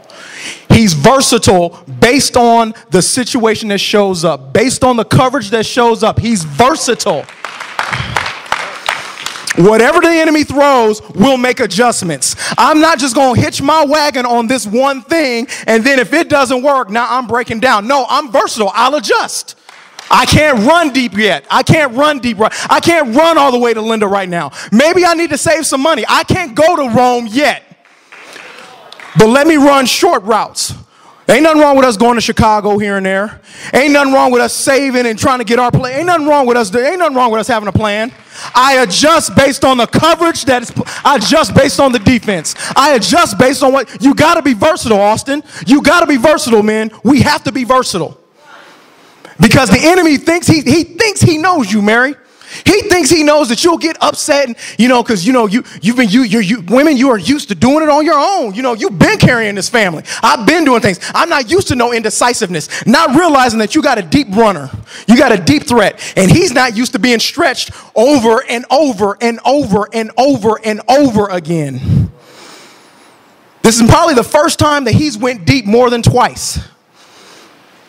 He's versatile based on the situation that shows up, based on the coverage that shows up. He's versatile. Whatever the enemy throws, we'll make adjustments. I'm not just going to hitch my wagon on this one thing, and then if it doesn't work, now I'm breaking down. No, I'm versatile. I'll adjust. I can't run deep yet. I can't run deep. I can't run all the way to Linda right now. Maybe I need to save some money. I can't go to Rome yet. But let me run short routes. Ain't nothing wrong with us going to Chicago here and there. Ain't nothing wrong with us saving and trying to get our play. Ain't nothing wrong with us. There ain't nothing wrong with us having a plan. I adjust based on the coverage that is. I adjust based on the defense. I adjust based on what. You got to be versatile, Austin. You got to be versatile, man. We have to be versatile. Because the enemy thinks he, he thinks he knows you, Mary. He thinks he knows that you'll get upset, and, you know, because, you know, you, you've been, you, you're, you, women, you are used to doing it on your own. You know, you've been carrying this family. I've been doing things. I'm not used to no indecisiveness, not realizing that you got a deep runner. You got a deep threat, and he's not used to being stretched over and over and over and over and over again. This is probably the first time that he's went deep more than twice.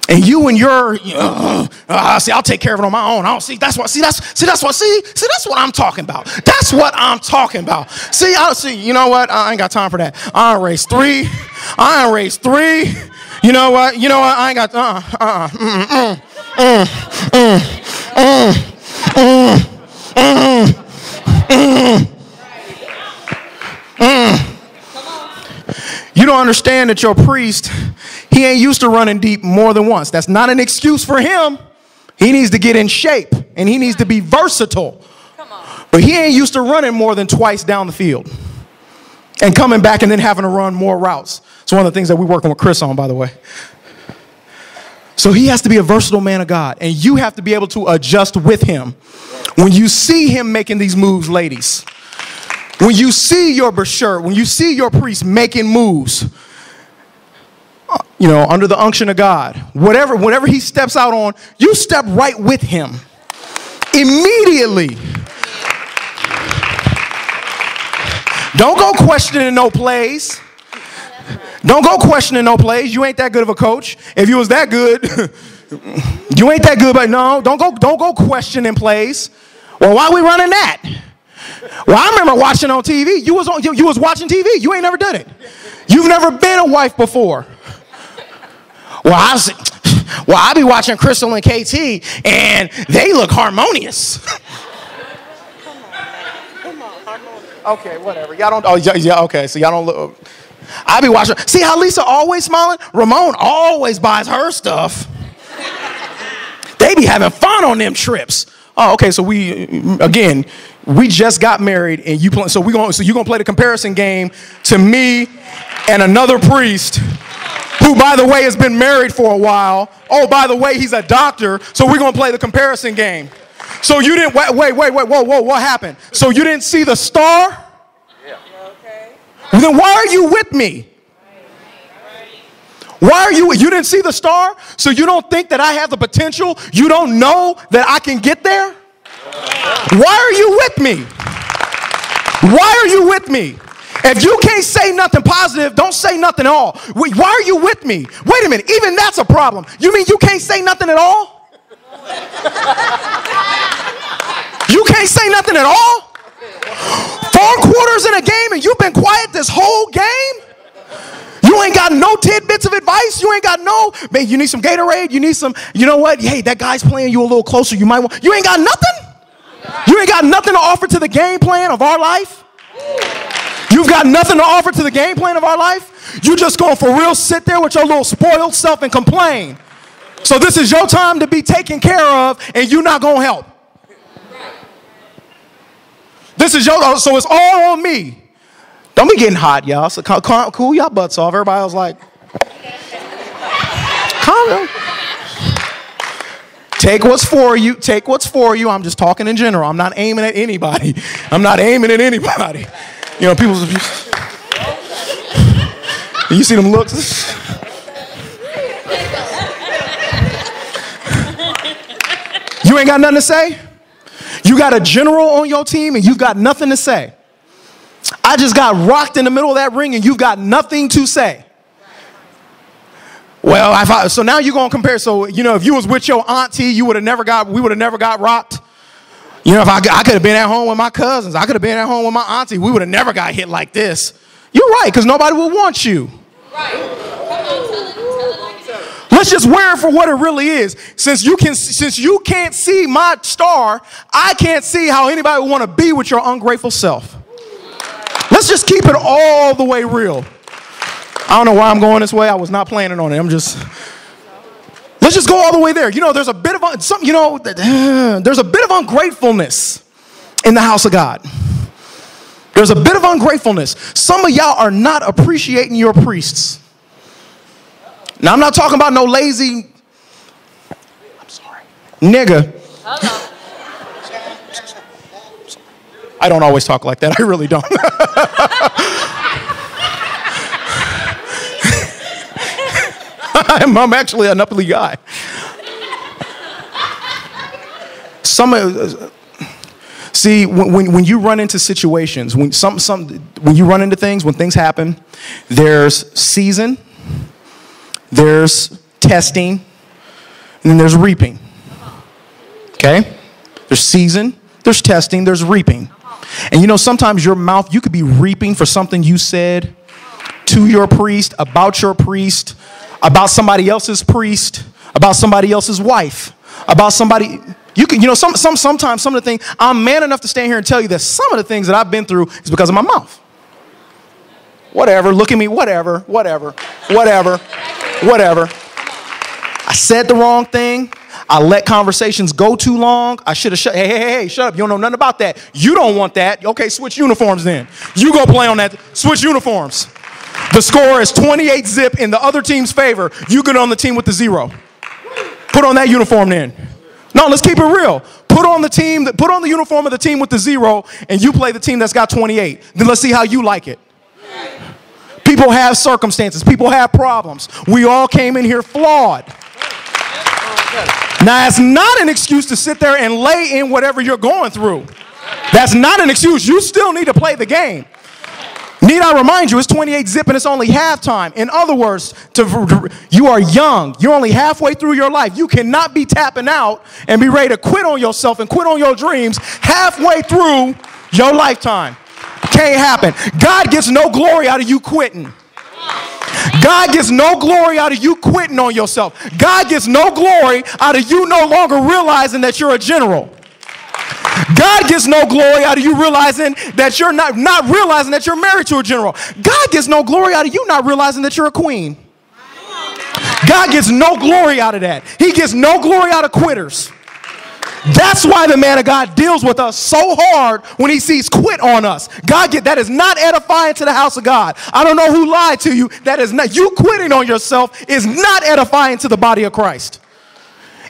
And you and your, uh, uh, see, I'll take care of it on my own. I don't see. That's what. See, that's. See, that's what. See, see, that's what I'm talking about. That's what I'm talking about. See, I see. You know what? I ain't got time for that. I ain't raised three. I ain't raised three. You know what? You know what? I ain't got. Uh. Uh. Mm. Mm. Mm. Mm. Mm. Mm. Mm. Mm. Mm. You don't understand that your priest, he ain't used to running deep more than once. That's not an excuse for him. He needs to get in shape, and he needs to be versatile. Come on. But he ain't used to running more than twice down the field and coming back and then having to run more routes. It's one of the things that we're working with Chris on, by the way. So he has to be a versatile man of God, and you have to be able to adjust with him. When you see him making these moves, ladies, when you see your Bashir, when you see your priest making moves, you know, under the unction of God, whatever, whatever he steps out on, you step right with him immediately. Don't go questioning no plays. Don't go questioning no plays. You ain't that good of a coach. If you was that good, you ain't that good. But no, don't go, don't go questioning plays. Well, why are we running that? Well, I remember watching on T V. You was on, you, you was watching T V. You ain't never done it. You've never been a wife before. Well, I was, well, I be watching Crystal and K T, and they look harmonious. Come on, man. Come on, harmonious. Okay, whatever. Y'all don't. Oh, yeah, yeah. Okay, so y'all don't look. I be watching. See how Lisa always smiling? Ramon always buys her stuff. They be having fun on them trips. Oh, okay. So we again. We just got married, and you play, so we going so you're gonna play the comparison game to me and another priest, who, by the way, has been married for a while. Oh, by the way, he's a doctor, so we're gonna play the comparison game. So you didn't wait, wait, wait, wait, whoa, whoa, what happened? So you didn't see the star? Yeah. Okay. Well, then why are you with me? Why are you? You didn't see the star, so you don't think that I have the potential. You don't know that I can get there. Why are you with me? Why are you with me? If you can't say nothing positive, don't say nothing at all. Wait, why are you with me? Wait a minute, even that's a problem. You mean you can't say nothing at all? You can't say nothing at all? Four quarters in a game and you've been quiet this whole game? You ain't got no tidbits of advice. You ain't got no, man, you need some Gatorade. You need some, you know what? Hey, that guy's playing you a little closer. You might want, you ain't got nothing. You ain't got nothing to offer to the game plan of our life. You've got nothing to offer to the game plan of our life. You just gonna for real sit there with your little spoiled self and complain. So this is your time to be taken care of, and you're not gonna help. This is your, so it's all on me. Don't be getting hot, y'all. So calm, cool y'all butts off. Everybody was like, calm down. Take what's for you. Take what's for you. I'm just talking in general. I'm not aiming at anybody. I'm not aiming at anybody. You know, people. You see them looks. You ain't got nothing to say. You got a general on your team, and you've got nothing to say. I just got rocked in the middle of that ring, and you've got nothing to say. Well, I thought, so now you're going to compare. So, you know, if you was with your auntie, you would have never got, we would have never got rocked. You know, if I, I could have been at home with my cousins. I could have been at home with my auntie. We would have never got hit like this. You're right, because nobody would want you. Right. Come on, tell it, tell it like it is. Let's just wear it for what it really is. Since you, can, since you can't see my star, I can't see how anybody would want to be with your ungrateful self. Let's just keep it all the way real. I don't know why I'm going this way. I was not planning on it. I'm just, let's just go all the way there. You know, there's a bit of, some, you know, there's a bit of ungratefulness in the house of God. There's a bit of ungratefulness. Some of y'all are not appreciating your priests. Now, I'm not talking about no lazy, I'm sorry, nigga. I don't always talk like that. I really don't. I'm, I'm actually an uppity guy. Some uh, see when, when when you run into situations, when some some when you run into things, when things happen, there's season, there's testing, and then there's reaping. Okay, there's season, there's testing, there's reaping, and you know sometimes your mouth, you could be reaping for something you said to your priest, about your priest, about somebody else's priest, about somebody else's wife, about somebody, you can, you know, some, some, sometimes some of the things, I'm man enough to stand here and tell you that some of the things that I've been through is because of my mouth. Whatever, look at me, whatever, whatever, whatever, whatever. I said the wrong thing. I let conversations go too long. I should have shut, hey, hey, hey, shut up. You don't know nothing about that. You don't want that. Okay, switch uniforms then. You go play on that, switch uniforms. The score is twenty-eight zip in the other team's favor. You get on the team with the zero. Put on that uniform then. No, let's keep it real. Put on the team, that, put on the uniform of the team with the zero, and you play the team that's got twenty-eight. Then let's see how you like it. People have circumstances. People have problems. We all came in here flawed. Now, that's not an excuse to sit there and lay in whatever you're going through. That's not an excuse. You still need to play the game. Need I remind you, it's twenty-eight zip and it's only halftime. In other words, to, you are young. You're only halfway through your life. You cannot be tapping out and be ready to quit on yourself and quit on your dreams halfway through your lifetime. Can't happen. God gets no glory out of you quitting. God gets no glory out of you quitting on yourself. God gets no glory out of you no longer realizing that you're a general. God gets no glory out of you realizing that you're not, not realizing that you're married to a general. God gets no glory out of you not realizing that you're a queen. God gets no glory out of that. He gets no glory out of quitters. That's why the man of God deals with us so hard when he sees quit on us. God, get, that is not edifying to the house of God. I don't know who lied to you. That is not, you quitting on yourself is not edifying to the body of Christ.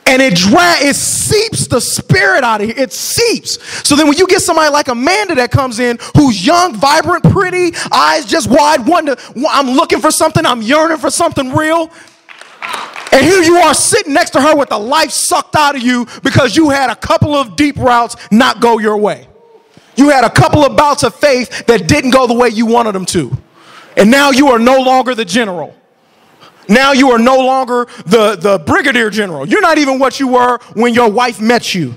And it dra it seeps the spirit out of here. It seeps. So then when you get somebody like Amanda that comes in, who's young, vibrant, pretty, eyes just wide, wonder, I'm looking for something, I'm yearning for something real. And here you are sitting next to her with the life sucked out of you because you had a couple of deep routes not go your way. You had a couple of bouts of faith that didn't go the way you wanted them to. And now you are no longer the general. Now you are no longer the, the brigadier general. You're not even what you were when your wife met you.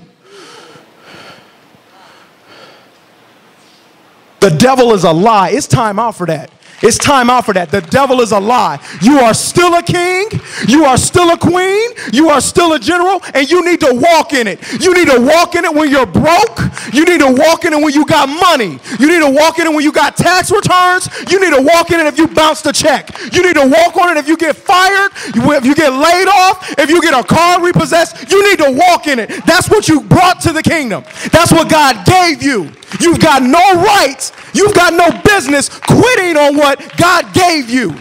The devil is a lie. It's time out for that. It's time out for that. The devil is a lie. You are still a king. You are still a queen. You are still a general, and you need to walk in it. You need to walk in it when you're broke. You need to walk in it when you got money. You need to walk in it when you got tax returns. You need to walk in it if you bounce the check. You need to walk on it if you get fired, if you get laid off, if you get a car repossessed. You need to walk in it. That's what you brought to the kingdom. That's what God gave you. You've got no rights. You've got no business quitting on what God gave you.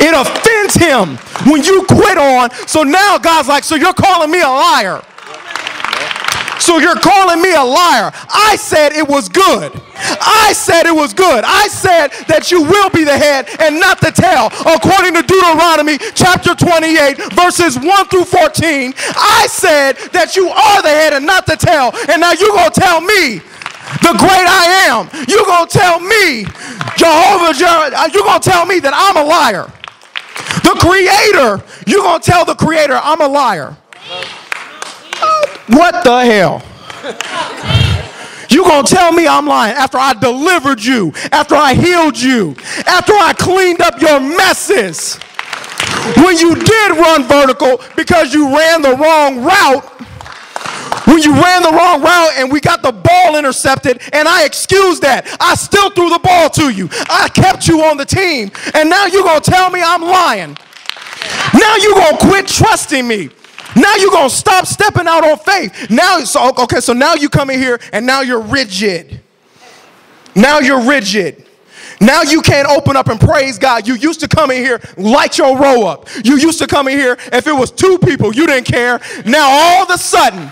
It offends him when you quit on. So now God's like, so you're calling me a liar. So you're calling me a liar. I said it was good. I said it was good. I said that you will be the head and not the tail. According to Deuteronomy chapter twenty-eight, verses one through fourteen, I said that you are the head and not the tail. And now you're going to tell me, the great I am. You're going to tell me, Jehovah, you're going to tell me that I'm a liar. The creator, you're going to tell the creator I'm a liar. What the hell? You're going to tell me I'm lying after I delivered you, after I healed you, after I cleaned up your messes. When you did run vertical because you ran the wrong route, when you ran the wrong route and we got the ball intercepted and I excused that, I still threw the ball to you. I kept you on the team. And now you're going to tell me I'm lying. Now you're going to quit trusting me. Now you're going to stop stepping out on faith. Now, so, okay, so now you come in here and now you're rigid. Now you're rigid. Now you can't open up and praise God. You used to come in here, light your row up. You used to come in here, if it was two people, you didn't care. Now all of a sudden,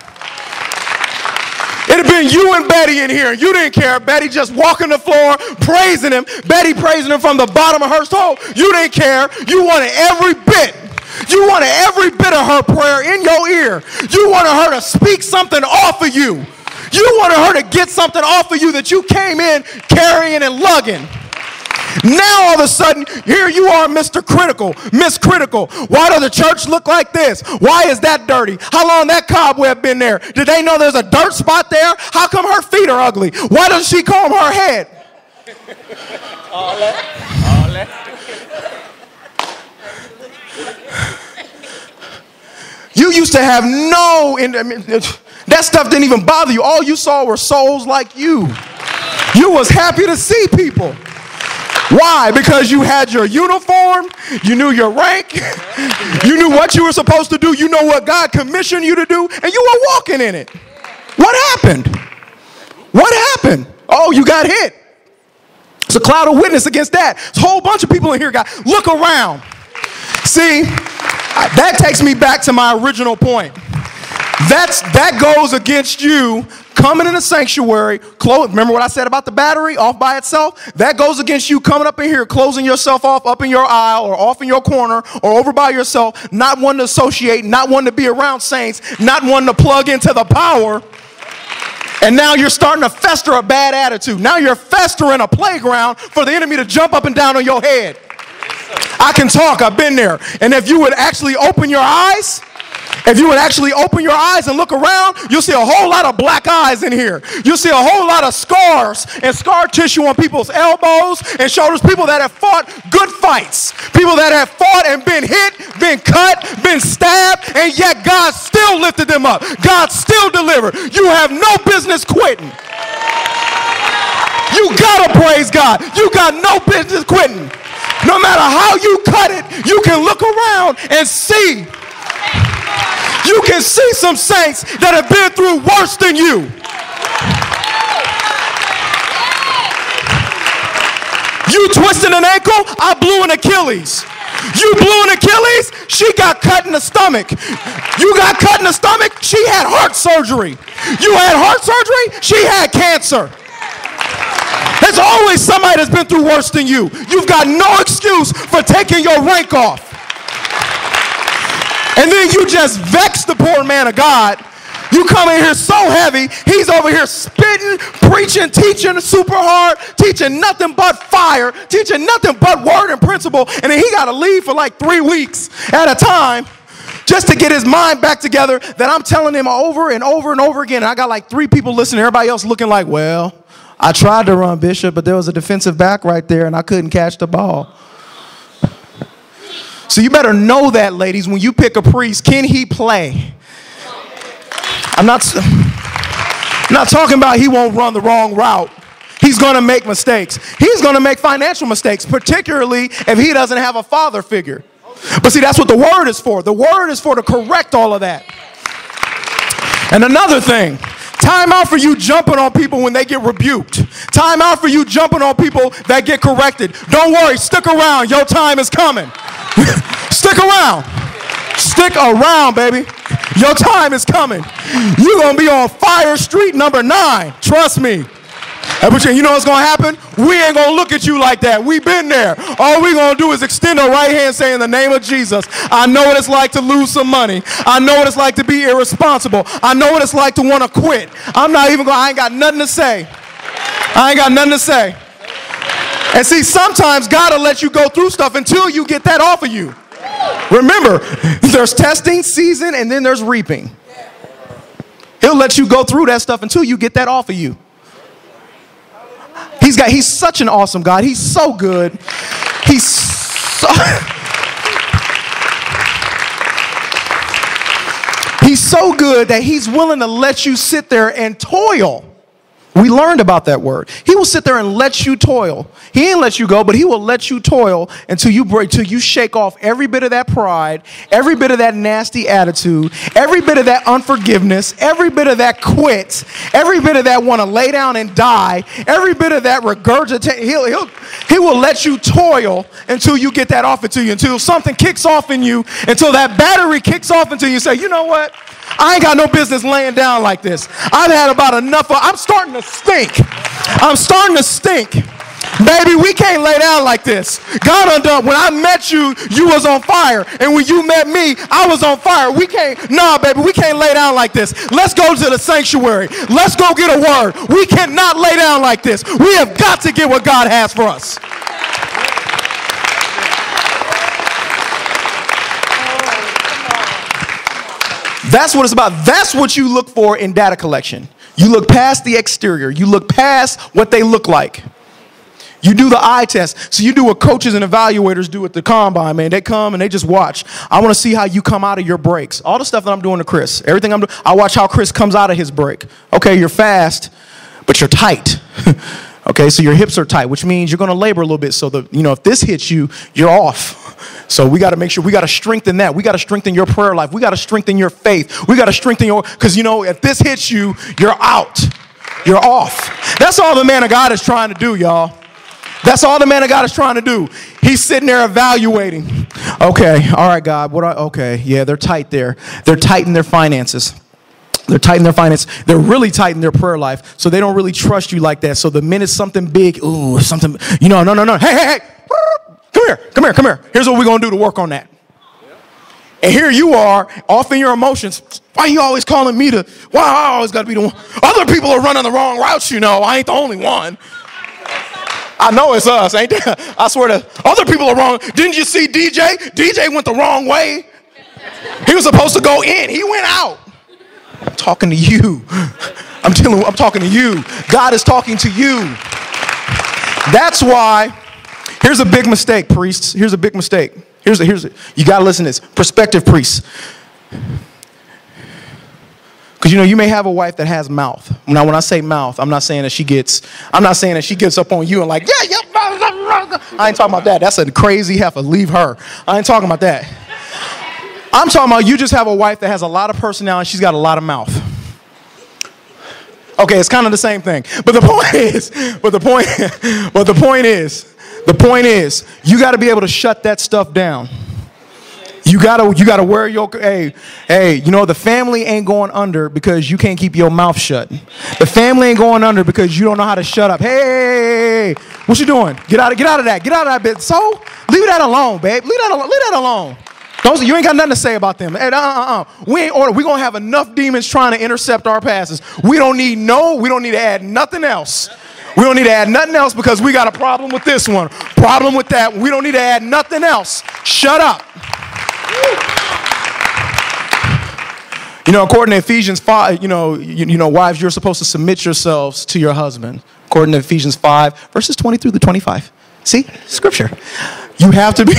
it had been you and Betty in here. You didn't care. Betty just walking the floor, praising him. Betty praising him from the bottom of her soul. You didn't care. You wanted every bit. You wanted every bit of her prayer in your ear. You wanted her to speak something off of you. You wanted her to get something off of you that you came in carrying and lugging. Now all of a sudden, here you are, Mister Critical, Miss Critical. Why does the church look like this? Why is that dirty? How long that cobweb been there? Did they know there's a dirt spot there? How come her feet are ugly? Why doesn't she comb her head? All that, all that. You used to have no, I mean, that stuff didn't even bother you. All you saw were souls like you. You was happy to see people. Why? Because you had your uniform, you knew your rank, you knew what you were supposed to do, you know what God commissioned you to do, and you were walking in it. What happened? What happened? Oh, you got hit. It's a cloud of witness against that. There's a whole bunch of people in here, guys. Look around. See, that takes me back to my original point. That's, that goes against you coming in the sanctuary, close, remember what I said about the battery, off by itself? That goes against you coming up in here, closing yourself off up in your aisle or off in your corner or over by yourself, not one to associate, not one to be around saints, not one to plug into the power. And now you're starting to fester a bad attitude. Now you're festering a playground for the enemy to jump up and down on your head. I can talk, I've been there. And if you would actually open your eyes, if you would actually open your eyes and look around, you'll see a whole lot of black eyes in here. You'll see a whole lot of scars and scar tissue on people's elbows and shoulders. People that have fought good fights. People that have fought and been hit, been cut, been stabbed, and yet God still lifted them up. God still delivered. You have no business quitting. You gotta praise God. You got no business quitting. No matter how you cut it, you can look around and see. You can see some saints that have been through worse than you. You twisted an ankle, I blew an Achilles. You blew an Achilles, she got cut in the stomach. You got cut in the stomach, she had heart surgery. You had heart surgery, she had cancer. There's always somebody that's been through worse than you. You've got no excuse for taking your rank off. And then you just vex the poor man of God. You come in here so heavy, he's over here spitting, preaching, teaching super hard, teaching nothing but fire, teaching nothing but word and principle, and then he got to leave for like three weeks at a time just to get his mind back together that I'm telling him over and over and over again. And I got like three people listening, everybody else looking like, well, I tried to run, Bishop, but there was a defensive back right there, and I couldn't catch the ball. So you better know that, ladies, when you pick a priest, can he play? I'm not, Not talking about he won't run the wrong route. He's going to make mistakes. He's going to make financial mistakes, particularly if he doesn't have a father figure. But see, that's what the word is for. The word is for to correct all of that. And another thing, time out for you jumping on people when they get rebuked. Time out for you jumping on people that get corrected. Don't worry, stick around. Your time is coming. Stick around. Stick around, baby. Your time is coming. You're going to be on Fire Street number nine. Trust me. You know what's going to happen? We ain't going to look at you like that. We've been there. All we're going to do is extend our right hand and say, in the name of Jesus, I know what it's like to lose some money. I know what it's like to be irresponsible. I know what it's like to want to quit. I'm not even going to, I ain't got nothing to say. I ain't got nothing to say. And see, sometimes God will let you go through stuff until you get that off of you. Remember, there's testing, season, and then there's reaping. He'll let you go through that stuff until you get that off of you. He's got, he's such an awesome God. He's so good. He's so, he's so good that he's willing to let you sit there and toil. We learned about that word. He will sit there and let you toil. He ain't let you go, but he will let you toil until you break, till you shake off every bit of that pride, every bit of that nasty attitude, every bit of that unforgiveness, every bit of that quit, every bit of that want to lay down and die, every bit of that regurgitate. He'll, he'll, he will let you toil until you get that off into you, until something kicks off in you, until that battery kicks off until you say, you know what? I ain't got no business laying down like this. I've had about enough of, I'm starting to stink. I'm starting to stink. Baby, we can't lay down like this. God undone. When I met you, you was on fire. And when you met me, I was on fire. We can't, nah, baby, we can't lay down like this. Let's go to the sanctuary. Let's go get a word. We cannot lay down like this. We have got to get what God has for us. That's what it's about. That's what you look for in data collection. You look past the exterior. You look past what they look like. You do the eye test. So you do what coaches and evaluators do at the combine, man. They come and they just watch. I want to see how you come out of your breaks. All the stuff that I'm doing to Chris. Everything I'm doing, I watch how Chris comes out of his break. Okay, you're fast, but you're tight. Okay, so your hips are tight, which means you're going to labor a little bit. So, the, you know, if this hits you, you're off. So we got to make sure, we got to strengthen that. We got to strengthen your prayer life. We got to strengthen your faith. We got to strengthen your, because, you know, if this hits you, you're out. You're off. That's all the man of God is trying to do, y'all. That's all the man of God is trying to do. He's sitting there evaluating. Okay, all right, God. What? I, okay, yeah, they're tight there. They're tight in their finances. They're tight in their finance. They're really tight in their prayer life. So they don't really trust you like that. So the minute something big, ooh, something, you know, no, no, no. Hey, hey, hey. Come here. Come here. Come here. Here's what we're going to do to work on that. And here you are, off in your emotions. Why are you always calling me to, why I always got to be the one? Other people are running the wrong routes, you know. I ain't the only one. I know it's us, ain't there? I swear to, other people are wrong. Didn't you see D J? D J went the wrong way. He was supposed to go in. He went out. I'm talking to you. I'm telling, I'm talking to you. God is talking to you. That's why, here's a big mistake, priests. Here's a big mistake. Here's a, here's a, you got to listen to this. Prospective priests. Because, you know, you may have a wife that has mouth. Now, when I say mouth, I'm not saying that she gets, I'm not saying that she gets up on you and like, yeah, yeah. I ain't talking about that. That's a crazy heifer. Leave her. I ain't talking about that. I'm talking about you just have a wife that has a lot of personality. She's got a lot of mouth. Okay, it's kind of the same thing. But the point is, but the point, but the point is, the point is, you got to be able to shut that stuff down. You gotta, you gotta wear your, hey, hey, you know, the family ain't going under because you can't keep your mouth shut. The family ain't going under because you don't know how to shut up. Hey, what you doing? Get out of, get out of that. Get out of that bit. So leave that alone, babe. Leave that, leave that alone. Those, you ain't got nothing to say about them. Hey, uh, uh, uh. We ain't order. We're going to have enough demons trying to intercept our passes. We don't need no, we don't need to add nothing else. We don't need to add nothing else because we got a problem with this one. Problem with that. We don't need to add nothing else. Shut up. You know, according to Ephesians five, you know, you, you know, wives, you're supposed to submit yourselves to your husband. According to Ephesians five, verses twenty through the twenty-five. See? Scripture. You have to be,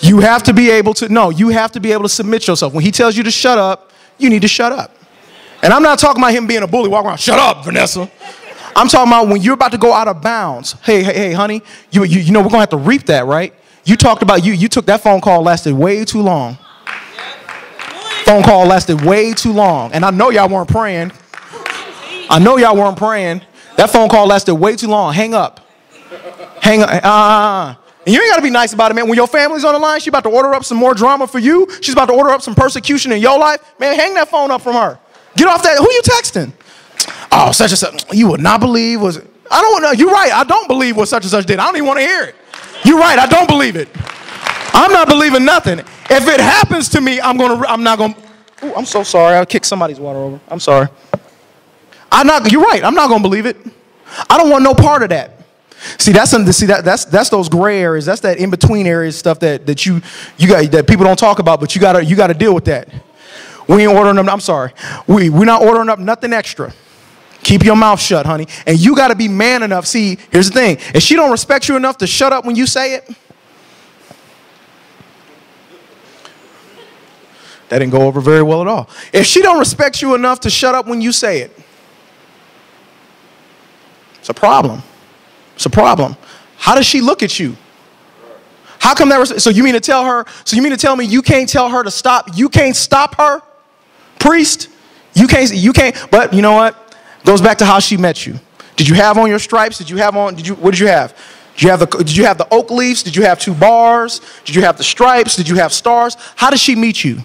you have to be able to, no, you have to be able to submit yourself. When he tells you to shut up, you need to shut up. And I'm not talking about him being a bully, walking around, shut up, Vanessa. I'm talking about when you're about to go out of bounds. Hey, hey, hey, honey, you, you, you know we're going to have to reap that, right? You talked about you. You took that phone call, lasted way too long. Phone call lasted way too long. And I know y'all weren't praying. I know y'all weren't praying. That phone call lasted way too long. Hang up. Hang up. Uh, and you ain't got to be nice about it, man. When your family's on the line, she's about to order up some more drama for you. She's about to order up some persecution in your life. Man, hang that phone up from her. Get off that. Who you texting? Oh, such and such. You would not believe. Was it? I don't know. You're right. I don't believe what such and such did. I don't even want to hear it. You're right. I don't believe it. I'm not believing nothing. If it happens to me, I'm going to, I'm not going to, ooh, I'm so sorry. I kicked somebody's water over. I'm sorry. I'm not, you're right. I'm not going to believe it. I don't want no part of that. See, that's some, see that that's that's those gray areas. That's that in between areas stuff that that you you got that people don't talk about, but you gotta you gotta deal with that. We ain't ordering them. I'm sorry. We we're not ordering up nothing extra. Keep your mouth shut, honey. And you gotta be man enough. See, here's the thing: if she don't respect you enough to shut up when you say it, that didn't go over very well at all. If she don't respect you enough to shut up when you say it, it's a problem. It's a problem. How does she look at you? How come that was, so you mean to tell her, so you mean to tell me you can't tell her to stop, you can't stop her? Priest, you can't, you can't, but you know what? Goes back to how she met you. Did you have on your stripes? Did you have on, did you, what did you have? Did you have the, did you have the oak leaves? Did you have two bars? Did you have the stripes? Did you have stars? How did she meet you?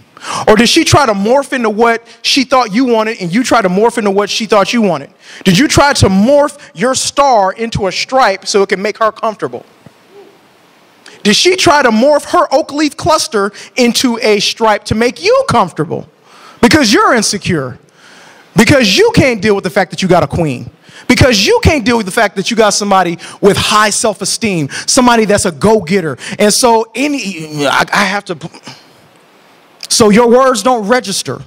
Or did she try to morph into what she thought you wanted and you try to morph into what she thought you wanted? Did you try to morph your star into a stripe so it can make her comfortable? Did she try to morph her oak leaf cluster into a stripe to make you comfortable? Because you're insecure. Because you can't deal with the fact that you got a queen. Because you can't deal with the fact that you got somebody with high self-esteem. Somebody that's a go-getter. And so any, I, I have to... So your words don't register.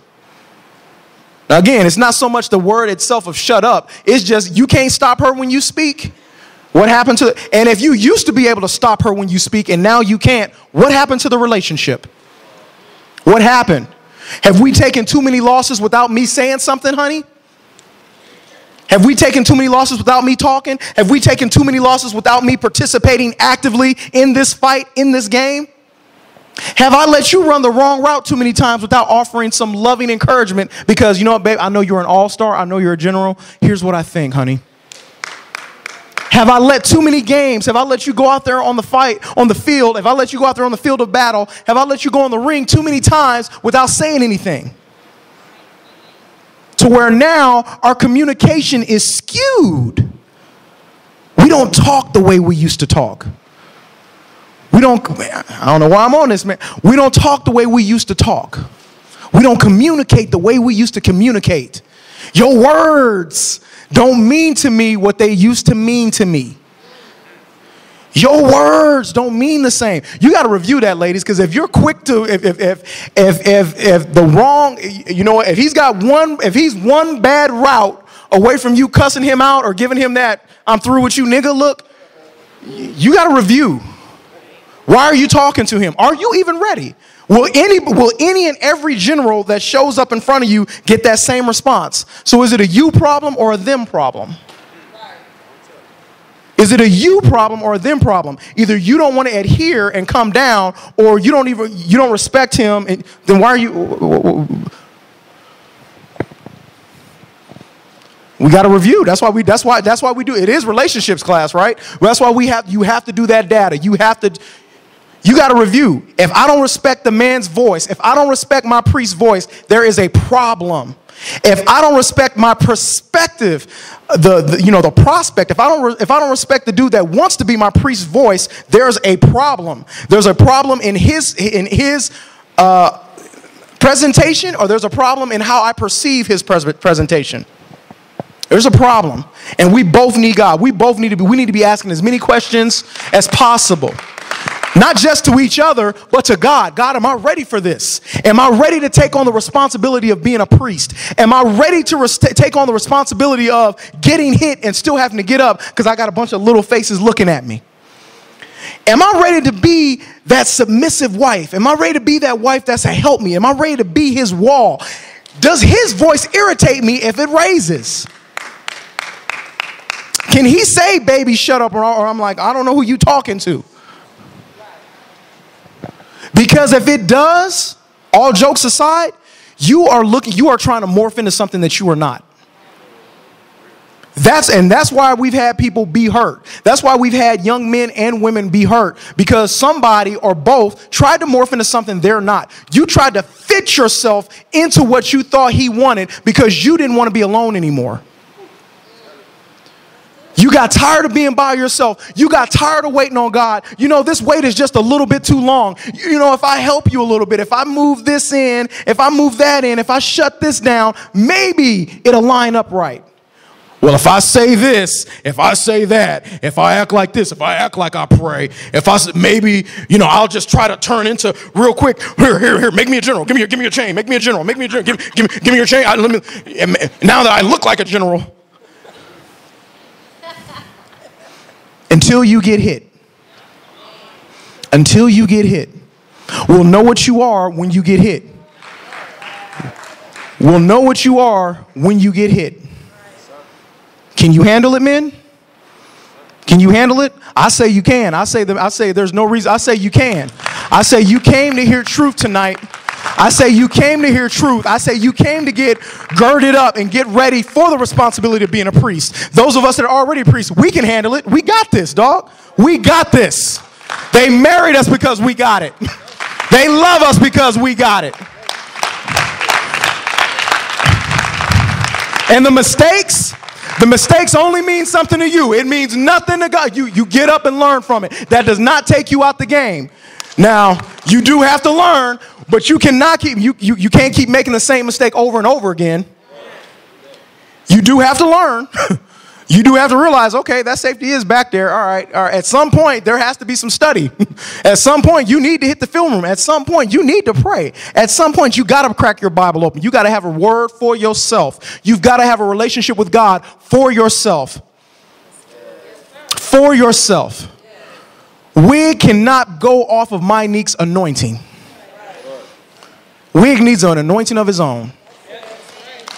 Now again, it's not so much the word itself of shut up. It's just you can't stop her when you speak. What happened to the, and if you used to be able to stop her when you speak and now you can't, what happened to the relationship? What happened? Have we taken too many losses without me saying something, honey? Have we taken too many losses without me talking? Have we taken too many losses without me participating actively in this fight, in this game? Have I let you run the wrong route too many times without offering some loving encouragement? Because you know what, babe, I know you're an all-star. I know you're a general. Here's what I think, honey. Have I let too many games? Have I let you go out there on the fight, on the field? Have I let you go out there on the field of battle? Have I let you go on the ring too many times without saying anything? To where now our communication is skewed. We don't talk the way we used to talk. We don't, I don't know why I'm on this, man. We don't talk the way we used to talk. We don't communicate the way we used to communicate. Your words don't mean to me what they used to mean to me. Your words don't mean the same. You got to review that, ladies, because if you're quick to, if, if, if, if, if, if the wrong, you know, if he's got one, if he's one bad route away from you cussing him out or giving him that, I'm through with you, nigga, look, you got to review. Why are you talking to him? Are you even ready? Will any, will any and every general that shows up in front of you get that same response? So is it a you problem or a them problem? Is it a you problem or a them problem? Either you don't want to adhere and come down, or you don't even, you don't respect him. And then why are you? We got to review. That's why we. That's why. That's why we do. It is relationships class, right? That's why we have. You have to do that data. You have to. You got to review. If I don't respect the man's voice, if I don't respect my priest's voice, there is a problem. If I don't respect my perspective, the, the you know the prospect. If I don't if I don't respect the dude that wants to be my priest's voice, there's a problem. There's a problem in his in his uh, presentation, or there's a problem in how I perceive his pres presentation. There's a problem, and we both need God. We both need to be. We need to be asking as many questions as possible. Not just to each other, but to God. God, am I ready for this? Am I ready to take on the responsibility of being a priest? Am I ready to take on the responsibility of getting hit and still having to get up because I got a bunch of little faces looking at me? Am I ready to be that submissive wife? Am I ready to be that wife that's a help me? Am I ready to be his wall? Does his voice irritate me if it raises? Can he say, baby, shut up, or, or I'm like, I don't know who you talking to? Because if it does, all jokes aside, you are looking, you are trying to morph into something that you are not. That's, and that's why we've had people be hurt. That's why we've had young men and women be hurt, because somebody or both tried to morph into something they're not. You tried to fit yourself into what you thought he wanted because you didn't want to be alone anymore. You got tired of being by yourself. You got tired of waiting on God. You know, this wait is just a little bit too long. You know, if I help you a little bit, if I move this in, if I move that in, if I shut this down, maybe it'll line up right. Well, if I say this, if I say that, if I act like this, if I act like I pray, if I maybe, you know, I'll just try to turn into real quick. Here, here, here. Make me a general. Give me, your, give me your chain. Make me a general. Make me a general. Give, give, give me your chain. I, let me, now that I look like a general. Until you get hit. Until you get hit. We'll know what you are when you get hit. We'll know what you are when you get hit. Can you handle it, men? Can you handle it? I say you can. I say the, I say there's no reason. I say you can. I say you came to hear truth tonight. I say you came to hear truth. I say you came to get girded up and get ready for the responsibility of being a priest. Those of us that are already priests, we can handle it. We got this, dog. We got this. They married us because we got it. They love us because we got it. And the mistakes, the mistakes only mean something to you. It means nothing to God. You, you get up and learn from it. That does not take you out the game. Now, you do have to learn, but you cannot keep, you, you, you can't keep making the same mistake over and over again. You do have to learn. You do have to realize, okay, that safety is back there. All right, all right. At some point, there has to be some study. At some point, you need to hit the film room. At some point, you need to pray. At some point, you got to crack your Bible open. You got to have a word for yourself. You've got to have a relationship with God for yourself. For yourself. Wig cannot go off of Mynique's anointing. Wig needs an anointing of his own.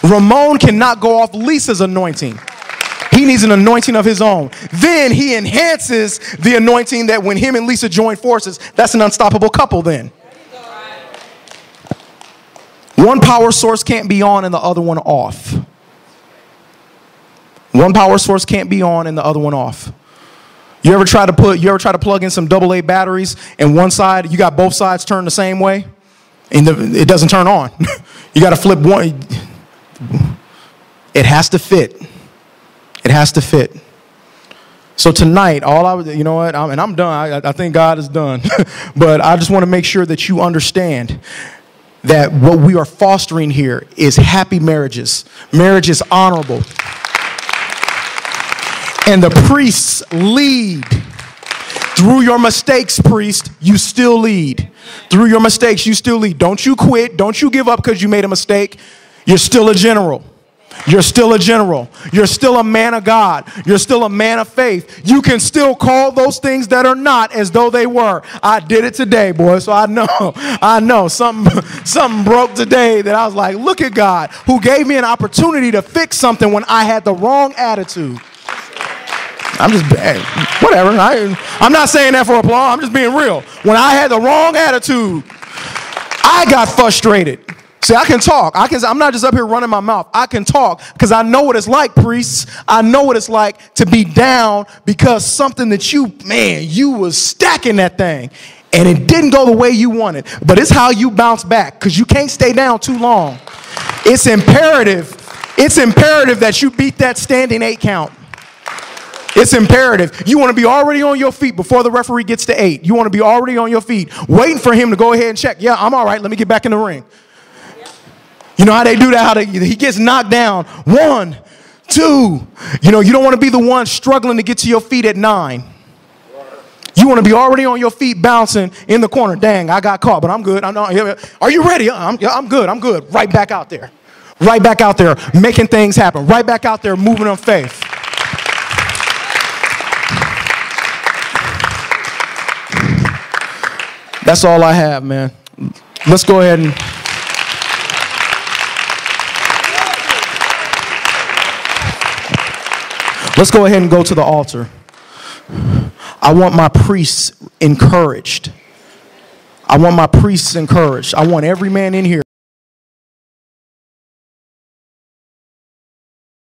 Ramon cannot go off Lisa's anointing. He needs an anointing of his own. Then he enhances the anointing that when him and Lisa join forces, that's an unstoppable couple then. One power source can't be on and the other one off. One power source can't be on and the other one off. You ever try to put, you ever try to plug in some double A batteries and one side, you got both sides turned the same way and the, it doesn't turn on. You got to flip one. It has to fit. It has to fit. So tonight, all I would, you know what, I'm, and I'm done. I, I think God is done. But I just want to make sure that you understand that what we are fostering here is happy marriages. Marriage is honorable. And the priests lead. Through your mistakes, priest, you still lead. Through your mistakes, you still lead. Don't you quit. Don't you give up because you made a mistake. You're still a general. You're still a general. You're still a man of God. You're still a man of faith. You can still call those things that are not as though they were. I did it today, boy, so I know. I know. Something, something broke today that I was like, look at God, who gave me an opportunity to fix something when I had the wrong attitude. I'm just bad. Whatever. I, I'm not saying that for applause. I'm just being real. When I had the wrong attitude, I got frustrated. See, I can talk. I can, I'm not just up here running my mouth. I can talk because I know what it's like, priests. I know what it's like to be down because something that you, man, you was stacking that thing and it didn't go the way you wanted. But it's how you bounce back because you can't stay down too long. It's imperative. It's imperative that you beat that standing eight count. It's imperative. You want to be already on your feet before the referee gets to eight. You want to be already on your feet, waiting for him to go ahead and check. Yeah, I'm all right. Let me get back in the ring. You know how they do that? How they, he gets knocked down. One, two. You know, you don't want to be the one struggling to get to your feet at nine. You want to be already on your feet, bouncing in the corner. Dang, I got caught, but I'm good. I'm not, are you ready? I'm, I'm good. I'm good. Right back out there. Right back out there, making things happen. Right back out there, moving on faith. That's all I have, man. Let's go ahead and Let's go ahead and go to the altar. I want my priests encouraged. I want my priests encouraged. I want every man in here.